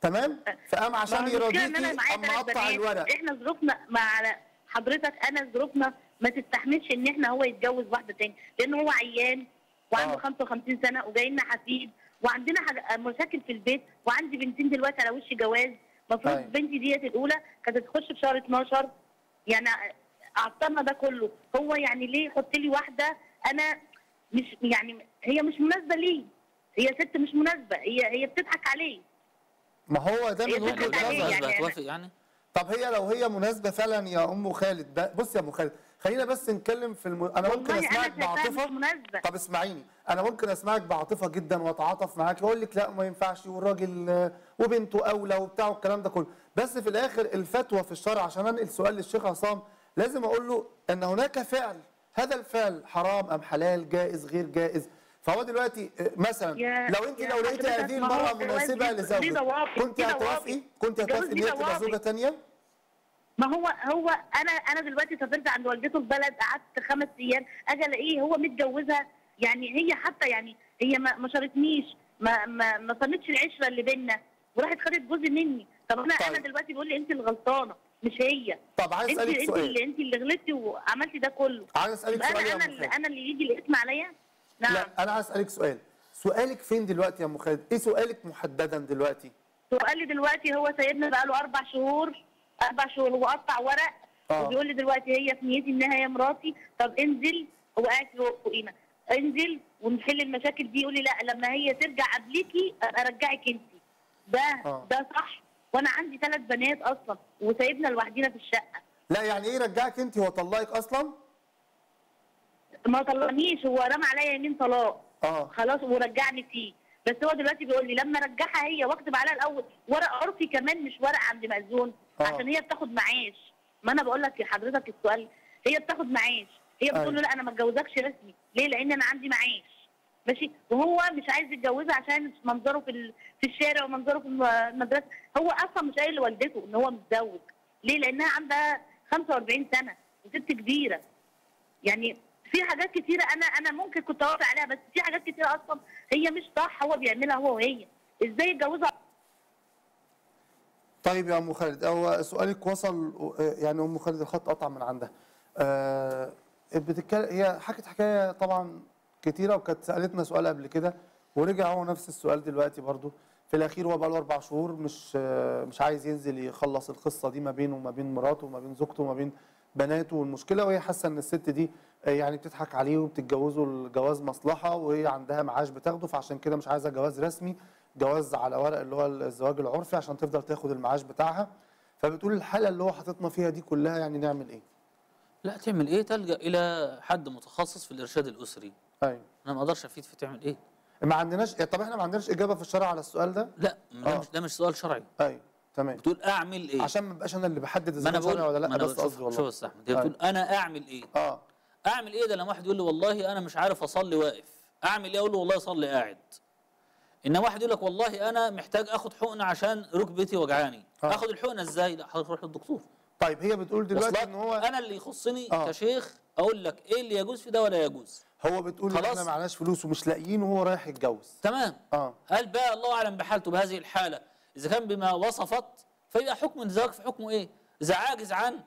تمام؟ فقام عشان يراضيكي اما اقطع الورق. احنا ظروفنا مع حضرتك، انا ظروفنا ما تستحملش ان احنا هو يتجوز واحده تاني، لان هو عيان وعنده 55 سنه وجاي لنا حفيد، وعندنا مشاكل في البيت، وعندي بنتين دلوقتي على وش جواز. المفروض بنتي ديت الاولى كانت تخش في شهر 12، يعني عطلنا ده كله. هو يعني ليه يحط لي واحده انا مش، يعني هي مش مناسبه ليه، هي ست مش مناسبه، هي بتضحك عليه. ما هو ده من وجهه نظري. هتوافق يعني؟ طب هي لو هي مناسبه فعلا يا ام خالد. بص يا ام خالد، خلينا بس نتكلم في انا ممكن اسمعك بعاطفه. طب اسمعيني، انا ممكن اسمعك بعاطفه جدا واتعاطف معاك واقول لك لا ما ينفعش، والراجل وبنته اولى وبتاع والكلام ده كله، بس في الاخر الفتوى في الشرع، عشان انقل سؤال للشيخ عصام لازم اقول له ان هناك فعل، هذا الفعل حرام ام حلال، جائز غير جائز. فهو دلوقتي مثلا لو لقيتي هذه المرأة مناسبة لزوجك كنت هتوافقي ان هي تبقى زوجة ثانية؟ ما هو انا دلوقتي سافرت عند والدته البلد، قعدت 5 ايام، اجي الاقيه هو متجوزها. يعني هي حتى يعني هي ما شاركنيش، ما صنتش العشرة اللي بينا، وراحت خدت جوزي مني. طب انا دلوقتي بقول لي انت الغلطانة مش هي. طب عايز اسالك سؤال، انت اللي غلطتي وعملتي ده كله. عايز اسالك سؤال، انا اللي يجي الاسم عليا؟ نعم. لا انا عايز اسالك سؤال. سؤالك فين دلوقتي يا ام خالد؟ ايه سؤالك محددا دلوقتي؟ سؤالي دلوقتي هو سايبنا بقاله 4 شهور هو قطع ورق، وبيقول لي دلوقتي هي في نيتي انها هي مراتي. طب انزل، هو قاعد فوقينا، انزل ونحل المشاكل دي. يقول لي لا لما هي ترجع قبليكي ابقى ارجعك انت. ده صح؟ وانا عندي 3 بنات اصلا وسايبنا لوحدينا في الشقه. لا يعني ايه رجعك انت؟ هو طلقك اصلا؟ ما طلقنيش، هو رمى عليا 2 طلاق. خلاص ورجعني فيه، بس هو دلوقتي بيقول لي لما ارجعها هي واكتب عليها الاول ورق عرفي كمان مش ورق عند مأذون، عشان هي بتاخد معاش. ما انا بقول لك لحضرتك السؤال، هي بتاخد معاش، هي بتقول له لا انا ما اتجوزكش رسمي، ليه؟ لان انا عندي معاش، ماشي. وهو مش عايز يتجوزها عشان منظره في الشارع ومنظره في المدرسه. هو اصلا مش قايل لوالدته ان هو متزوج، ليه؟ لانها عندها 45 سنه وست كبيره. يعني في حاجات كتيرة أنا ممكن كنت أوافق عليها، بس في حاجات كتيرة أصلا هي مش صح هو بيعملها هو وهي. إزاي يتجوزها؟ طيب يا أم خالد، هو سؤالك وصل يعني. أم خالد الخط قطع من عندها. هي حكت حكاية طبعا كتيرة، وكانت سألتنا سؤال قبل كده ورجع هو نفس السؤال دلوقتي برضو. في الأخير هو بقاله 4 شهور مش عايز ينزل يخلص القصة دي ما بينه وما بين مراته وما بين زوجته وما بين بناته والمشكلة، وهي حاسة إن الست دي يعني بتضحك عليه وبتتجوزه الجواز مصلحه، وهي عندها معاش بتاخده، فعشان كده مش عايزه جواز رسمي، جواز على ورق اللي هو الزواج العرفي عشان تفضل تاخد المعاش بتاعها. فبتقول الحاله اللي هو حاططنا فيها دي كلها يعني نعمل ايه؟ لا تعمل ايه؟ تلجا الى حد متخصص في الارشاد الاسري. ايوه. انا ما اقدرش افيد في تعمل ايه؟ ما عندناش. طب احنا ما عندناش اجابه في الشرع على السؤال ده؟ لا ده مش سؤال شرعي. ايوه تمام. بتقول اعمل ايه؟ عشان ما ابقاش انا اللي بحدد اذا كان شرعي ولا لا، بس قصدي والله. شوف يا احمد، بتقول انا اعمل ايه؟ اعمل ايه ده لما واحد يقول لي والله انا مش عارف اصلي واقف، اعمل ايه؟ اقول له والله صلي قاعد. انما واحد يقول لك والله انا محتاج اخد حقنه عشان ركبتي وجعاني، اخد الحقنه ازاي؟ لا حضرتك روح للدكتور. طيب هي بتقول دلوقتي ان هو انا اللي يخصني كشيخ اقول لك ايه اللي يجوز في ده ولا يجوز. هو بتقول احنا معناش فلوس ومش لاقيين وهو رايح يتجوز. تمام. هل بقى الله اعلم بحالته بهذه الحاله اذا كان بما وصفت فيبقى حكم الزواج في حكمه ايه؟ اذا عاجز عن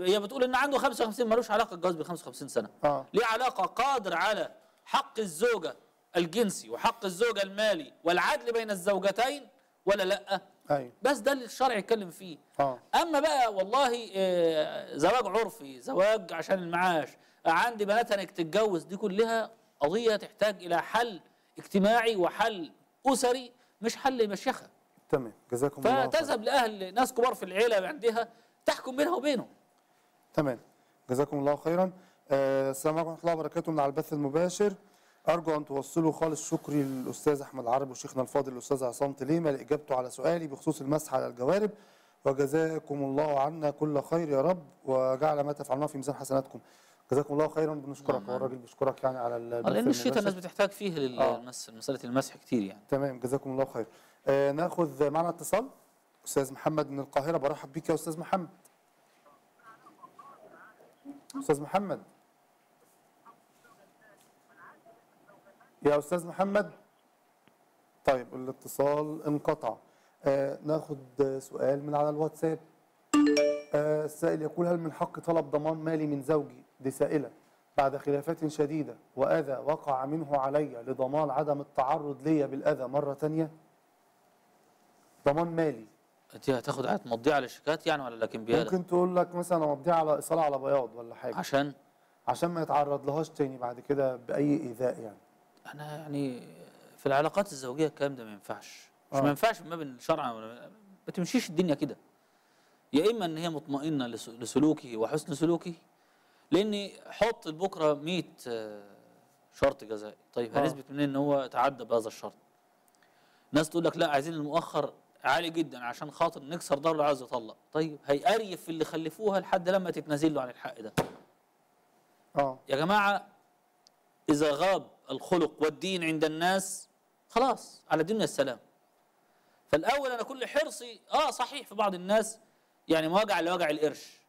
هي بتقول ان عنده 55 ملوش علاقه الجواز ب 55 سنه. ليه علاقه، قادر على حق الزوجه الجنسي وحق الزوجه المالي والعدل بين الزوجتين ولا لا؟ ايوه، بس ده اللي الشرع يتكلم فيه. اما بقى والله زواج عرفي، زواج عشان المعاش، عندي بنات انك تتجوز، دي كلها قضيه تحتاج الى حل اجتماعي وحل اسري، مش حل مشيخه. تمام، جزاكم الله خير. فتذهب لاهل ناس كبار في العيله عندها تحكم بينها وبينه. تمام، جزاكم الله خيرا. السلام عليكم ورحمه الله وبركاته من على البث المباشر. ارجو ان توصلوا خالص شكري للاستاذ احمد العرب وشيخنا الفاضل الاستاذ عصام تليمة لاجابته على سؤالي بخصوص المسح على الجوارب، وجزاكم الله عنا كل خير يا رب وجعل ما تفعلونه في ميزان حسناتكم. جزاكم الله خيرا، بنشكرك والراجل بيشكرك يعني على لان الشتاء الناس بتحتاج فيه مساله المسح كتير يعني. تمام، جزاكم الله خير. ناخذ معنا اتصال استاذ محمد من القاهره. برحب بيك يا استاذ محمد. استاذ محمد، يا استاذ محمد، طيب الاتصال انقطع. ناخد سؤال من على الواتساب. السائل يقول: هل من حق طلب ضمان مالي من زوجي، دي سائله، بعد خلافات شديده واذى وقع منه علي لضمان عدم التعرض لي بالاذى مره ثانيه؟ ضمان مالي انت هتاخد عاد مضيعه للشيكات يعني ولا لكن بيها؟ ممكن تقول لك مثلا مضيعه على اصاله على بياض ولا حاجه، عشان ما يتعرض لهاش تاني بعد كده باي ايذاء يعني. انا يعني في العلاقات الزوجيه الكلام ده ما ينفعش، مش ما ينفعش ما بين الشرع، ما تمشيش الدنيا كده. يا اما ان هي مطمئنه لسلوكي وحسن سلوكي، لاني حط لبكره 100 شرط جزائي، طيب هنثبت منين ان هو تعدى بهذا الشرط؟ ناس تقول لك لا عايزين المؤخر عالي جدا عشان خاطر نكسر ضرره اللي عايز يطلق، طيب هيقريف اللي خلفوها لحد لما تتنازل له عن الحق ده. يا جماعه اذا غاب الخلق والدين عند الناس خلاص على الدنيا السلام. فالاول انا كل حرصي صحيح في بعض الناس يعني مواجع لوجع القرش،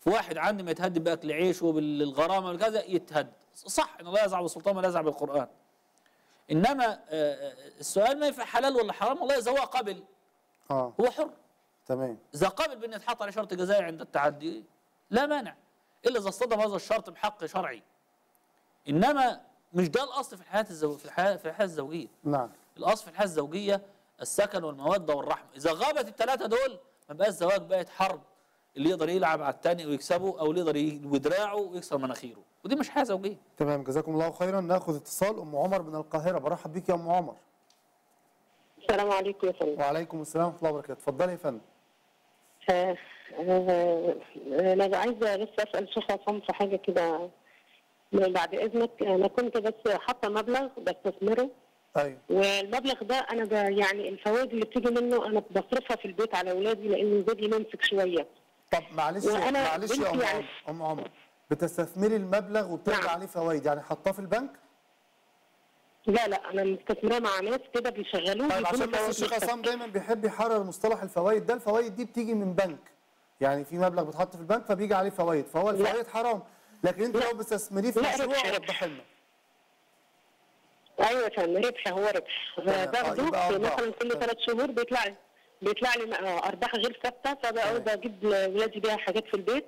في واحد عندي ما يتهد باكل عيشه بالغرامه والكذا يتهد، صح ان الله يزعب بالسلطان ولا يزعب بالقران. انما السؤال ما ينفع حلال ولا حرام، والله اذا هو قبل هو حر. تمام، اذا قبل بان يتحط عليه شرط جزائي عند التعدي لا مانع، الا اذا اصطدم هذا الشرط بحق شرعي. انما مش ده الاصل في الحياه الزوجيه. نعم، الاصل في الحياه الزوجيه السكن والموده والرحمه. اذا غابت الثلاثه دول ما بقاش زواج، بقت حرب، اللي يقدر يلعب على الثاني ويكسبه، او اللي يقدر ودراعه ويكسر مناخيره، ودي مش حياه زوجيه. تمام، جزاكم الله خيرا. ناخذ اتصال ام عمر من القاهره. برحب بيك يا ام عمر. السلام عليكم يا فندم. وعليكم السلام ورحمه الله وبركاته، اتفضلي يا فندم. انا عايزه بس اسال الشيخ عصام في حاجه كده بعد اذنك. انا كنت بس حاطه مبلغ بستثمره. ايوه، والمبلغ ده انا يعني الفوائد اللي بتيجي منه انا بصرفها في البيت على اولادي، لان زوجي ممسك شويه. طب معلش يا ام عمر، ام عمر، بتستثمري المبلغ وبترجع عليه فوائد، يعني حاطاه في البنك؟ لا، انا مستثمراه مع ناس كده بيشغلوه. طيب عشان بس الشيخ عصام دايما بيحب يحرر مصطلح الفوائد ده، الفوائد دي بتيجي من بنك، يعني في مبلغ بيتحط في البنك فبيجي عليه فوائد، فهو الفوائد حرام، لكن انت لو بتستثمريه في مشروع وضح لنا. ايوه يا فندم، ربح، هو ربح باخده مثلا كل 3 شهور بيطلع لي ارباح غير ثابته، فبقعد اجيب ولادي بيها حاجات في البيت،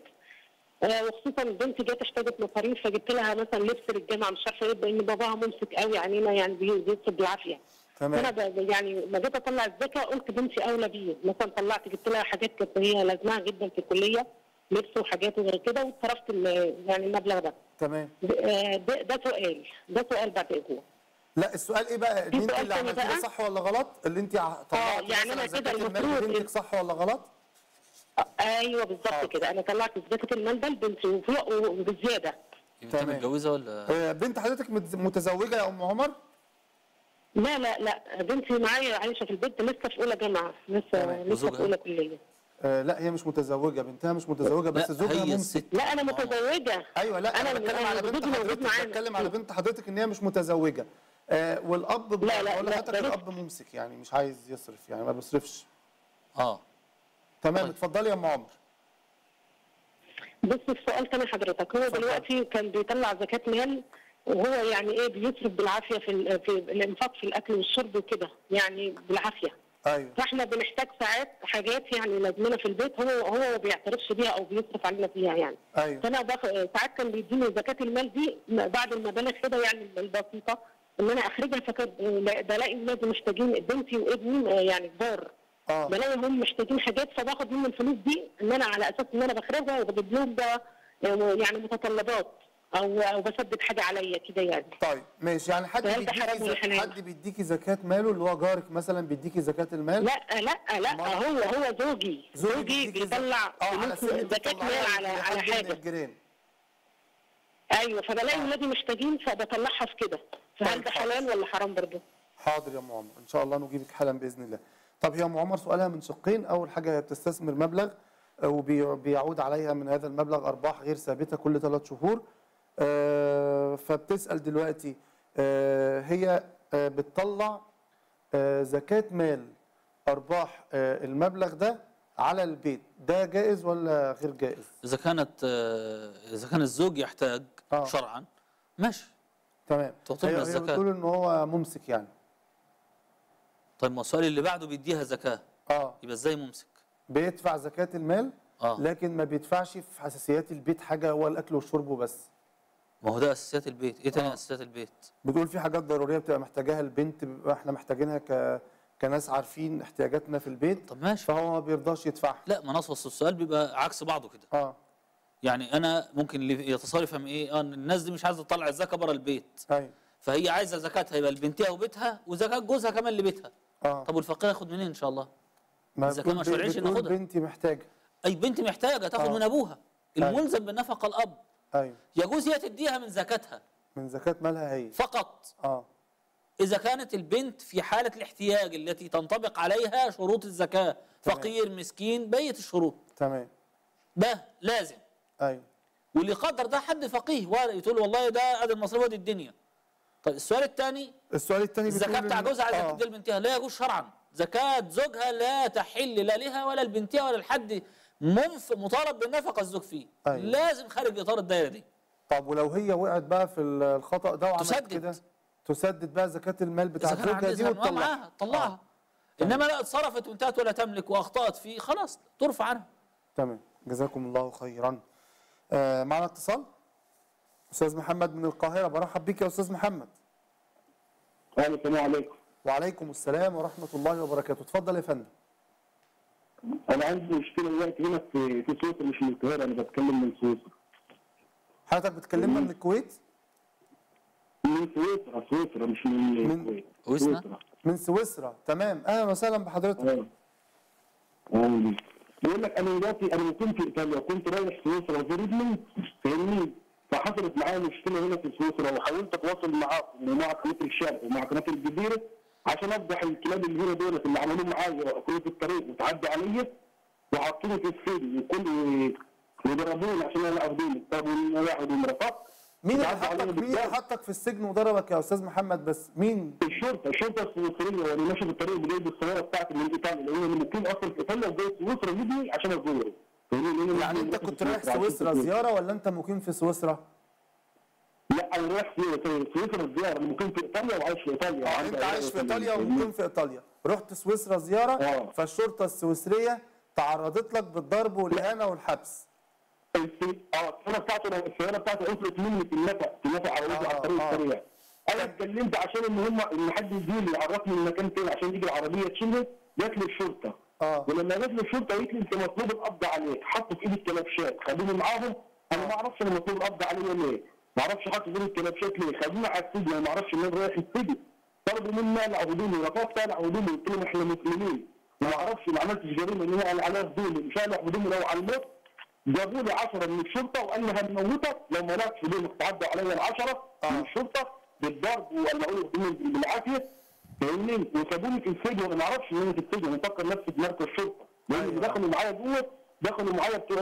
وخصوصا بنتي جت احتاجت مصاريف، فجبت لها مثلا لبس للجامعه، مش عارفه ايه، لان باباها ممسك قوي علينا يعني، بيوصي بالعافيه. تمام، انا يعني ما جيت اطلع الزكاه قلت بنتي اولى بيه، مثلا طلعت جبت لها حاجات كانت هي لازمها جدا في الكليه، لبس وحاجات وغير كده، وصرفت يعني المبلغ ده. تمام، ده سؤال بعد اذنك. لا، السؤال ايه بقى؟ ان انت اللي عملتيه صح ولا غلط؟ اللي انت طلعتي يعني انا كده المفروض بنتك صح ولا غلط؟ ايوه بالظبط كده، انا طلعت زكاة المال ده لبنتي وبالزياده. انت متجوزه ولا؟ بنت حضرتك متزوجه يا ام عمر؟ لا، بنتي معايا عايشه في البيت، لسه في اولى جامعه، لسه في اولى كليه. لا، هي مش متزوجه، بنتها مش متزوجه، بس زوجها ممسك. لا، انا متزوجه. ايوه، لا انا بتكلم على بنت حضرتك، ان هي مش متزوجه. والاب ولا حتى الاب ممسك، يعني مش عايز يصرف، يعني ما بيصرفش. تمام، اتفضلي يا ام عمر. بص، السؤال تاني حضرتك، هو دلوقتي كان بيطلع زكاه مال، وهو يعني ايه بيصرف بالعافيه في الانفاق في الاكل والشرب وكده، يعني بالعافيه. ايوه. فاحنا بنحتاج ساعات حاجات يعني لازمنا في البيت هو ما بيعترفش بيها او بيصرف علينا فيها يعني. ايوه. فانا ساعات كان بيديني زكاه المال دي بعد المبالغ كده يعني البسيطه ان انا اخرجها، فكان بلاقي ولادي محتاجين، بنتي وابني يعني كبار بلاقيهم محتاجين حاجات، فباخد منهم الفلوس دي ان انا على اساس ان انا بخرجها وبجيب لهم يعني متطلبات او بسدد حاجه عليا كده يعني. طيب ماشي، يعني حد بيديكي زكاه ماله اللي هو جارك مثلا بيديكي زكاه المال؟ لا لا لا، هو زوجي بيطلع زكاه مال على حاجه. ايوه، فبلاقي ولادي محتاجين فبطلعها في كده، فهل ده حلال ولا حرام برضه؟ حاضر يا ام عمر، ان شاء الله نجيبك حالا باذن الله. طب هي ام عمر سؤالها من شقين، اول حاجه هي بتستثمر مبلغ وبيعود عليها من هذا المبلغ ارباح غير ثابته كل 3 شهور، فبتسأل دلوقتي هي بتطلع زكاة مال أرباح المبلغ ده على البيت، ده جائز ولا غير جائز؟ إذا كان الزوج يحتاج شرعا ماشي تمام. هي بتقول إن هو ممسك يعني. طيب ما السؤال اللي بعده بيديها زكاة يبقى إزاي ممسك؟ بيدفع زكاة المال لكن ما بيدفعش في حساسيات البيت حاجة، هو الأكل والشرب وبس. ما هو ده اساسيات البيت، ايه تاني اساسيات البيت؟ بتقول في حاجات ضروريه بتبقى محتاجاها البنت، بيبقى احنا محتاجينها كناس عارفين احتياجاتنا في البيت. طب ماشي، فهو ما بيرضاش يدفعها. لا ما نص السؤال بيبقى عكس بعضه كده. يعني انا ممكن يتصور يفهم ايه؟ الناس دي مش عايزه تطلع الزكاه بره البيت. ايوه. فهي عايزه زكاتها يبقى لبنتها وبيتها وزكاه جوزها كمان لبيتها. طب والفقير ياخد منين ان شاء الله؟ الزكاه ما شرعيش ان ناخدها. بنتي محتاجه. اي بنتي محتاجه تاخد من ابوها الملزم بالنفقه الاب. ايوه. يجوز هي تديها من زكاتها، من زكاة مالها هي فقط. إذا كانت البنت في حالة الاحتياج التي تنطبق عليها شروط الزكاة، فقير مسكين بقية الشروط. تمام. ده لازم. ايوه. واللي يقدر ده حد فقيه ويقول والله ده أدي المصروف ودي الدنيا. طيب السؤال الثاني الزكاة بتاع جوزها عايزة تديها لبنتها، لا يجوز شرعا. زكاة زوجها لا تحل لا لها ولا لبنتها ولا لحد مطالب بالنفقه الزوج فيه. أيوة. لازم خارج اطار الدايره دي. طب ولو هي وقعت بقى في الخطا ده وعملت كده تسدد بقى زكاه المال بتاع زوجها دي وتطلعها انما لا اتصرفت وانتهت ولا تملك واخطات فيه خلاص ترفع عنها. تمام، جزاكم الله خيرا. معنا اتصال استاذ محمد من القاهره، برحب بيك يا استاذ محمد. السلام عليكم. وعليكم السلام ورحمه الله وبركاته، اتفضل يا فندم. أنا عندي مشكلة دلوقتي هنا في سويسرا، مش من القاهرة، أنا بتكلم من سويسرا. حضرتك بتكلمنا من الكويت؟ من سويسرا مش من الكويت. من سويسرا، تمام، أهلا وسهلا بحضرتك. بيقول لك أنا دلوقتي أنا كنت في إيطاليا وكنت رايح سويسرا وزيرتني فاهمني، فحصلت معايا مشكلة هنا في سويسرا وحاولت أتواصل مع قناة الشرق ومع قناة الجزيرة عشان افضح الكلاب اللي هنا دولت اللي عملوه معايا في الطريق وتعدي عليا وحطوني في السجن وكل وضربوني عشان انا اخدوني، ضربوني واحد ومرافق. مين اللي حطك في السجن وضربك يا استاذ محمد؟ بس مين؟ الشرطه السويسريه وانا ماشي في الطريق وجايب السياره بتاعتي من ايطاليا لان انا مقيم اصلا في ايطاليا وجاي سويسرا جدي عشان ازوره. يعني انت كنت رايح سويسرا زياره ولا انت مقيم في سويسرا؟ لا انا رايح سويسرا زياره، ممكن في ايطاليا وعايش في ايطاليا. انت عايش في ايطاليا ومقيم في ايطاليا، رحت سويسرا زياره. فالشرطه السويسريه تعرضت لك بالضرب والاهانه والحبس. السياره بتاعته قفلت مني في النفق عربيتي على الطريق السريع. انا اتكلمت عشان ان حد يجيلي يعرفني المكان تاني عشان يجي العربيه تشيلني، جات لي الشرطه. ولما جات لي الشرطه قالت لي انت مطلوب القبض عليك، حطوا في ايدي الكلبشات خدوني معاهم. انا ما اعرفش انا مطلوب القبض عليا ليه، ما اعرفش حاطط بين الكلبشات ليه، خدوني على السجن، انا ما اعرفش مين رايح السجن، طلبوا مني انا عودوني، رفضت انا عودوني، قلت لهم احنا مسلمين، ما اعرفش ما عملتش جريمه ان انا قال عليها فضولي، مش انا عودوني لو على الموت، جابوا لي 10 من الشرطه وقال لي هنموتك لو ما لكش فضولك، تعدوا عليا ال10 من الشرطه بالضرب وقالوا لي بالعافيه فاهمني، وسابوني في السجن وانا ما اعرفش ان انا في السجن، مفكر نفسي في مركز الشرطه، لان دخلوا معايا جوه دخلوا معايا بتوع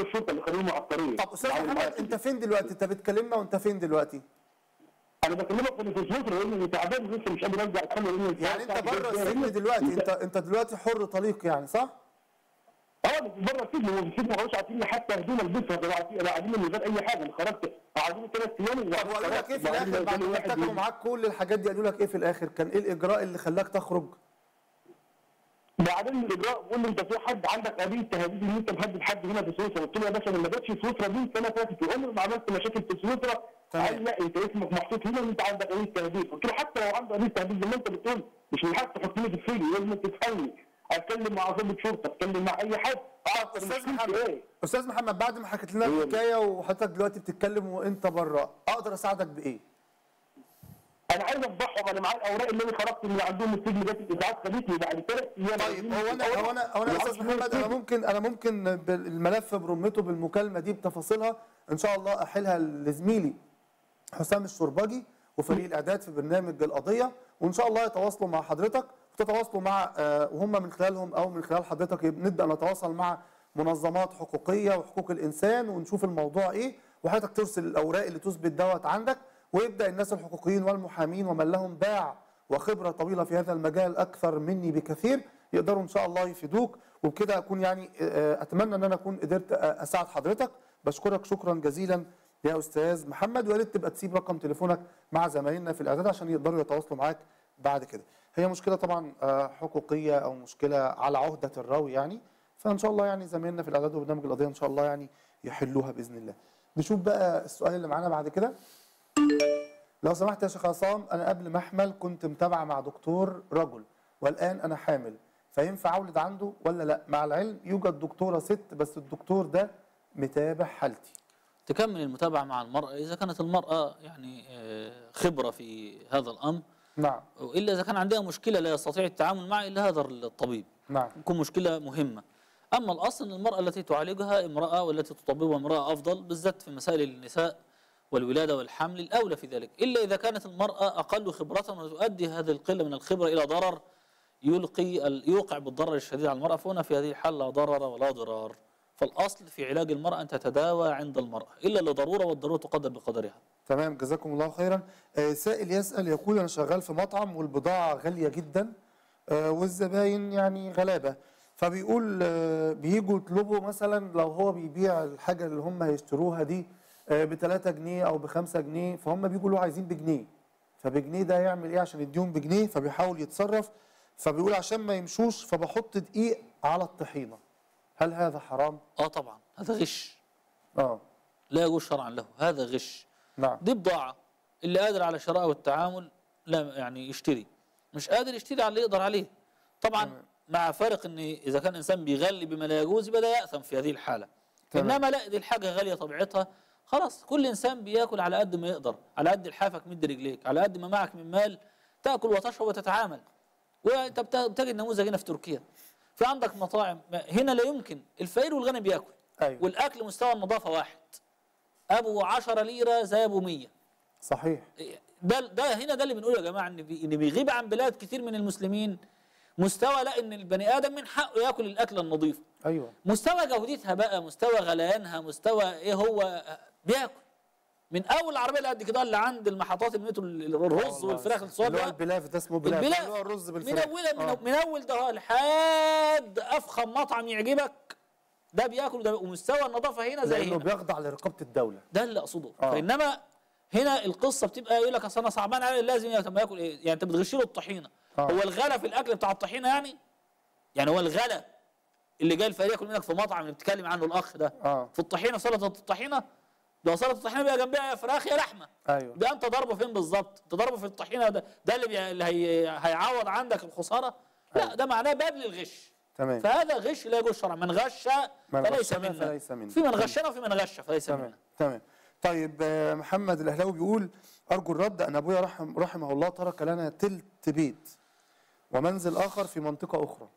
الشرطه اللي خلوني على الطريق. طب استاذ محمد انت فين دلوقتي؟ انت بتكلمنا وانت فين دلوقتي؟ انا بكلمك في سويسرا لاني تعبان لسه مش قادر ارجع الحمل. يعني انت بره السجن دلوقتي، انت دلوقتي حر طليق يعني صح؟ بره السجن، هو في السجن ما كانوش عاطيني حتى هدوم البسها، كانوا قاعدين من غير اي حاجه، انا خرجت قعدوني 3 ايام. طب وقالوا لك ايه في الاخر بعد ما اتفقوا معاك كل الحاجات دي؟ قالوا لك ايه في الاخر؟ كان ايه الاجراء اللي خلاك تخرج؟ وبعدين الاجراء بيقول لي انت في حد عندك هذه التهديد ان انت مهدد حد هنا في سويسرا، قلت له يا باشا ما جاتش سويسرا دي السنه فاتت عمري ما عملت مشاكل في سويسرا، قال لا انت اسمك محطوط هنا انت عندك هذه التهديد، قلت له حتى لو عندي هذه التهديد زي ما انت بتقول مش من حق تحطني في السجن، لازم تسالني، اتكلم مع ضابط شرطه، اتكلم مع اي حد. استاذ محمد بعد ما حكيت لنا الحكايه وحضرتك دلوقتي بتتكلم وانت بره، اقدر اساعدك بايه؟ أنا عايز أفضحهم، أنا معايا الأوراق اللي أنا خرجت من عندهم السجن جت الإسعاف خدتني بعد 3 أيام. طيب هو أنا أستاذ محمد أنا ممكن الملف برمته بالمكالمة دي بتفاصيلها إن شاء الله أحيلها لزميلي حسام الشربجي وفريق الإعداد في برنامج القضية، وإن شاء الله يتواصلوا مع حضرتك وتتواصلوا مع وهم من خلالهم أو من خلال حضرتك نبدأ نتواصل مع منظمات حقوقية وحقوق الإنسان ونشوف الموضوع إيه، وحضرتك ترسل الأوراق اللي تثبت دوت عندك، ويبدأ الناس الحقوقيين والمحامين ومن لهم باع وخبرة طويلة في هذا المجال أكثر مني بكثير يقدروا إن شاء الله يفيدوك، وبكده أكون يعني أتمنى أن أنا أكون قدرت أساعد حضرتك. بشكرك شكرا جزيلا يا أستاذ محمد، ويا ريت تبقى تسيب رقم تليفونك مع زمايلنا في الإعداد عشان يقدروا يتواصلوا معاك بعد كده. هي مشكلة طبعا حقوقية أو مشكلة على عهدة الراوي يعني، فإن شاء الله يعني زمايلنا في الإعداد وبرنامج القضية إن شاء الله يعني يحلوها بإذن الله. نشوف بقى السؤال اللي معانا بعد كده. لو سمحت يا شيخ عصام، انا قبل ما احمل كنت متابعه مع دكتور رجل والان انا حامل، فينفع اولد عنده ولا لا؟ مع العلم يوجد دكتوره ست بس الدكتور ده متابع حالتي. تكمل المتابعه مع المراه اذا كانت المراه يعني خبره في هذا الامر. نعم. والا اذا كان عندها مشكله لا يستطيع التعامل معها الا هذا الطبيب. نعم. تكون مشكله مهمه. اما الاصل ان المراه التي تعالجها امراه والتي تطببها امراه افضل، بالذات في مسائل النساء والولادة والحمل الأولى في ذلك، إلا إذا كانت المرأة أقل خبرة وتؤدي هذه القلة من الخبرة إلى ضرر يوقع بالضرر الشديد على المرأة، فهنا في هذه الحالة لا ضرر ولا ضرار. فالأصل في علاج المرأة أن تتداوى عند المرأة إلا لضرورة، والضرورة تقدر بقدرها. تمام، جزاكم الله خيرا. سائل يسأل يقول أنا شغال في مطعم والبضاعة غالية جدا والزباين يعني غلابة، فبيقول بييجوا يطلبوا مثلا لو هو بيبيع الحاجة اللي هم هيشتروها دي ب3 جنيه أو ب5 جنيه، فهم بيقولوا عايزين بجنيه، فبجنيه ده يعمل إيه عشان يديهم بجنيه؟ فبيحاول يتصرف، فبيقول عشان ما يمشوش فبحط دقيق على الطحينة، هل هذا حرام؟ طبعا هذا غش. لا يجوز شرعا له، هذا غش. نعم. دي بضاعة، اللي قادر على شرائها والتعامل لا يعني يشتري، مش قادر يشتري على اللي يقدر عليه طبعا. مع فرق ان إذا كان إنسان بيغلي بما لا يجوز يبقى ده يأثم في هذه الحالة. إنما لا، دي الحاجة غالية طبيعتها، خلاص كل انسان بياكل على قد ما يقدر، على قد لحافك مد رجليك، على قد ما معك من مال تاكل وتشرب وتتعامل. وانت بتجد نموذج هنا في تركيا، في عندك مطاعم هنا لا يمكن الفقير والغني بياكل. أيوة. والاكل مستوى النظافه واحد، ابو 10 ليره زي ابو 100. صحيح. ده هنا ده اللي بنقوله يا جماعه، ان بيغيب عن بلاد كتير من المسلمين مستوى، لا ان البني ادم من حقه ياكل الاكله النظيفه. ايوه. مستوى جودتها بقى، مستوى غليانها، مستوى ايه، هو بياكل من اول العربيه اللي قد كده اللي عند المحطات المترو، الرز والفراخ الصوابع اللي هو البلاف ده، اسمه بلاف اللي هو الرز بالفراخ، من اول ده لحد افخم مطعم يعجبك ده بياكل ده، ومستوى النظافه هنا زي هنا، لانه بيخضع لرقابه الدوله، ده اللي اقصده. فانما هنا القصه بتبقى يقول لك اصل انا صعبان عليه لازم ياكل ايه، يعني انت بتغشي له الطحينه. هو الغلا في الاكل بتاع الطحينه يعني هو الغلا اللي جاي الفقير ياكل منك في مطعم اللي بيتكلم عنه الاخ ده. في الطحينه، سلطه الطحينه، لو سلطه الطحينه بقى جنبها يا فراخ يا لحمه. ايوه. ده انت ضربه فين بالظبط؟ انت ضربه في الطحينه، ده اللي هيعوض عندك الخساره؟ أيوه. لا، ده معناه باب للغش. تمام. فهذا غش لا يجوز شرعا، من غش فليس منا، في من غشنا وفي من غش فليس منا. تمام. طيب محمد الاهلاوي بيقول ارجو الرد، ان ابويا رحمه الله ترك لنا تلت بيت ومنزل اخر في منطقه اخرى،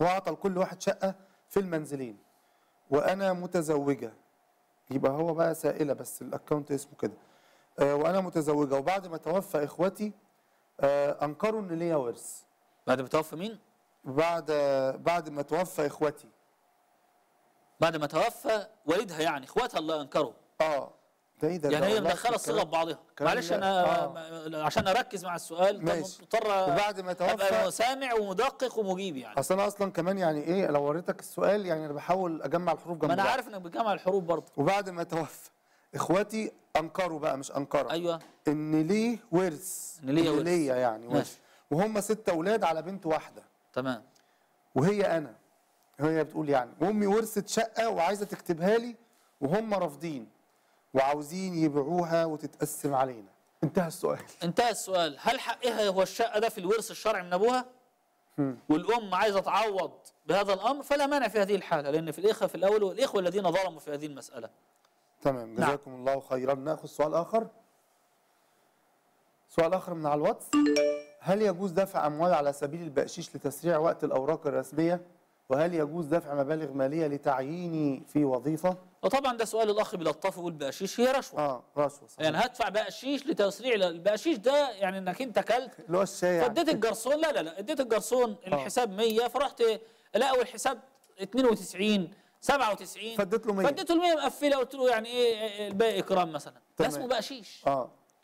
وأعطى لكل واحد شقة في المنزلين، وأنا متزوجة. يبقى هو بقى سائلة بس الأكونت اسمه كده. وأنا متزوجة، وبعد ما توفى إخوتي أنكروا إن ليا ورث. بعد ما توفى مين؟ بعد ما توفى إخوتي. بعد ما توفى والدها يعني إخواتها اللي أنكروا. ده إيه ده؟ يعني هي مدخلة الصيغة ببعضها. معلش أنا عشان أركز مع السؤال مضطر أبقى سامع ومدقق ومجيب يعني. أصل أنا أصلا كمان يعني إيه لو وريتك السؤال يعني أنا بحاول أجمع الحروف جنب بعض. ما أنا عارف إنك بتجمع الحروف برضه. وبعد ما توفى إخواتي أنكروا بقى، مش أنكرة. أيوه. إن ليه ورث. إن ليا يعني ورث. وهم 6 أولاد على بنت واحدة. تمام. وهي أنا، هي بتقول يعني وأمي ورثت شقة وعايزة تكتبها لي وهم رافضين وعاوزين يبيعوها وتتقسم علينا. انتهى السؤال. انتهى السؤال. هل حقها هو الشقة ده في الورث الشرعي من أبوها؟ والأم عايزة تعوض بهذا الأمر فلا مانع في هذه الحالة، لأن في الإخوة في الأول والإخوة الذين ظلموا في هذه المسألة. تمام، جزاكم الله خيرا. ناخذ سؤال آخر. سؤال آخر من على الواتس. هل يجوز دفع أموال على سبيل البقشيش لتسريع وقت الأوراق الرسمية؟ وهل يجوز دفع مبالغ مالية لتعييني في وظيفة؟ وطبعا ده سؤال الأخ بيلطفه، والبقشيش هي رشوة. رشوة صحيح. يعني هدفع بقشيش لتسريع البقشيش ده يعني إنك أنت كلت اللي هو الشاي، فاديت الجرسون لا اديت الجرسون الحساب 100 فرحت لقوا الحساب 92 97 فاديت له 100 مقفلة، قلت له يعني إيه الباقي إكرام مثلا. ده اسمه بقشيش.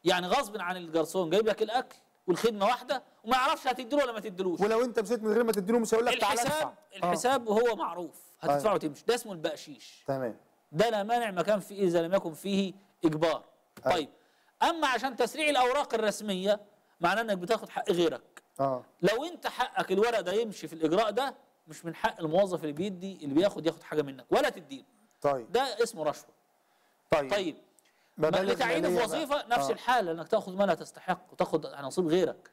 يعني غصب عن الجرسون جايب لك الأكل والخدمه واحده وما يعرفش هتديله ولا ما تديلوش، ولو انت مشيت من غير ما تديله مش هيقول لك تعالى ادفع. الحساب وهو معروف هتدفعه وتمشي، ده اسمه البقشيش. تمام، ده لا مانع ما كان فيه اذا لم يكن فيه اجبار. طيب اما عشان تسريع الاوراق الرسميه معناه انك بتاخد حق غيرك. لو انت حقك الورق ده يمشي في الاجراء ده، مش من حق الموظف اللي بيدي اللي بياخد ياخد حاجه منك ولا تديله. طيب ده اسمه رشوه. طيب لتعيين في وظيفة نفس الحالة، انك تاخذ ما لا تستحق وتاخذ عن نصيب غيرك.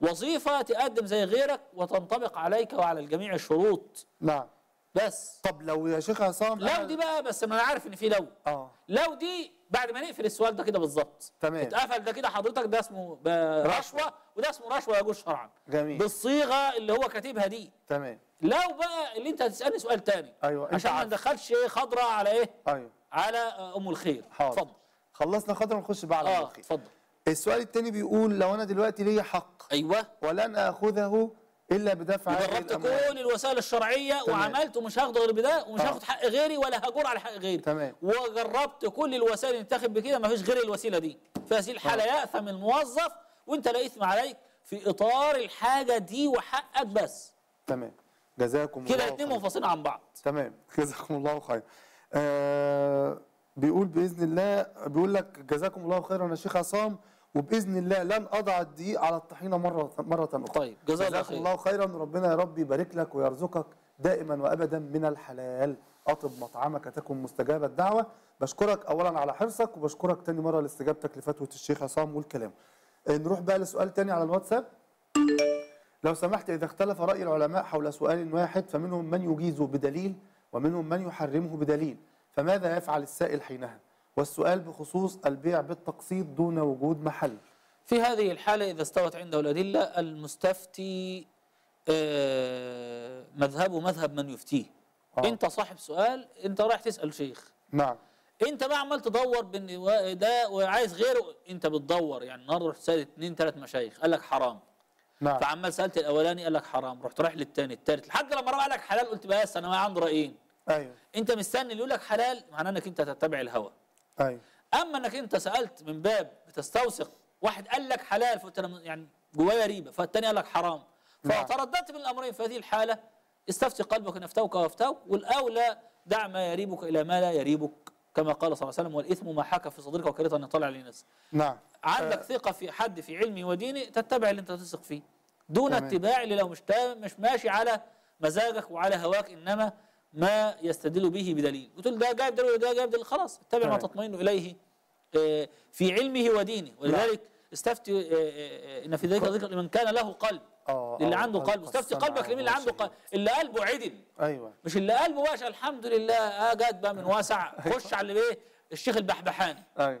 وظيفة تقدم زي غيرك وتنطبق عليك وعلى الجميع الشروط. نعم. بس طب لو يا شيخ عصام لو دي بقى، بس ما انا عارف ان في لو لو دي بعد ما نقفل السؤال ده كده بالظبط. تمام، اتقفل ده كده حضرتك، ده اسمه رشوة وده اسمه رشوة يجوز شرعا. جميل، بالصيغة اللي هو كاتبها دي. تمام. لو بقى اللي انت هتسألني سؤال تاني عشان ما ندخلش خضرة على ايه؟ على ام الخير. اتفضل. خلصنا خاطر نخش بقى على الباقي. اتفضل. السؤال الثاني بيقول لو انا دلوقتي ليا حق ولن اخذه الا بدفع غير الاموال، جربت كل الوسائل الشرعيه وعملت ومش هاخد غير بده ومش هاخد حق غيري ولا هجور على حق غيري. تمام، وجربت كل الوسائل اللي انتخب بكده ما فيش غير الوسيله دي، في هذه الحاله ياثم الموظف وانت لا اثم عليك في اطار الحاجه دي وحقك بس. تمام، جزاكم الله خير. كده الاثنين منفصلين عن بعض. تمام، جزاكم الله خير. بيقول باذن الله، بيقول لك جزاكم الله خيرا يا شيخ عصام، وباذن الله لن اضع الدقيق على الطحينه مره اخرى. طيب جزاكم الله خيرا، ربنا يا رب يبارك لك ويرزقك دائما وابدا من الحلال، اطب مطعمك تكن مستجاب الدعوه. بشكرك اولا على حرصك، وبشكرك تاني مره لاستجابتك لفتوى الشيخ عصام والكلام. نروح بقى لسؤال تاني على الواتساب. لو سمحت، اذا اختلف راي العلماء حول سؤال واحد فمنهم من يجيزه بدليل ومنهم من يحرمه بدليل، فماذا يفعل السائل حينها؟ والسؤال بخصوص البيع بالتقسيط دون وجود محل. في هذه الحالة إذا استوت عنده الأدلة، المستفتي مذهبه مذهب من يفتيه. أنت صاحب سؤال، أنت رايح تسأل شيخ. نعم. أنت بقى عمال تدور ده وعايز غيره، أنت بتدور يعني. النهارده رحت سألت 2 3 مشايخ قال لك حرام. نعم. فعمال سألت الأولاني قال لك حرام، رحت رايح للثاني الثالث لحد لما قال لك حلال، قلت بس أنا ما عندي رأيين. ايوه، انت مستني اللي يقول لك حلال معناه انك انت تتبع الهوى. ايوه، اما انك انت سالت من باب بتستوثق، واحد قال لك حلال فقلت انا يعني جوايا ريبه، فالثاني قال لك حرام، فترددت بين الامرين. في هذه الحاله استفتي قلبك ان افتوك او افتوك، والاولى دع ما يريبك الى ما لا يريبك، كما قال صلى الله عليه وسلم: والاثم ما حاك في صدرك وكرهت ان يطلع عليه الناس. نعم، عندك ثقه في حد في علمي وديني تتبع اللي انت تثق فيه، دون اتباع اللي لو مش ماشي على مزاجك وعلى هواك، انما ما يستدل به بدليل. قلت له ده جايب دليل وده جايب دليل، خلاص اتبع ما تطمئن اليه في علمه ودينه. ولذلك استفتي ان في ذلك ذكر لمن كان له قلب، اللي عنده قلب. استفتي قلبك لمين؟ اللي عنده قلب، اللي قلبه عدل. ايوه، مش اللي قلبه واسع الحمد لله جت بقى من واسع خش على الايه الشيخ البحبحاني. ايوه،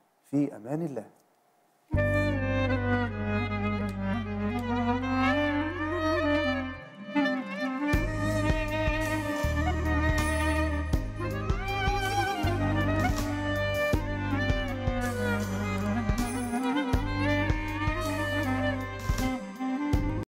في أمان الله.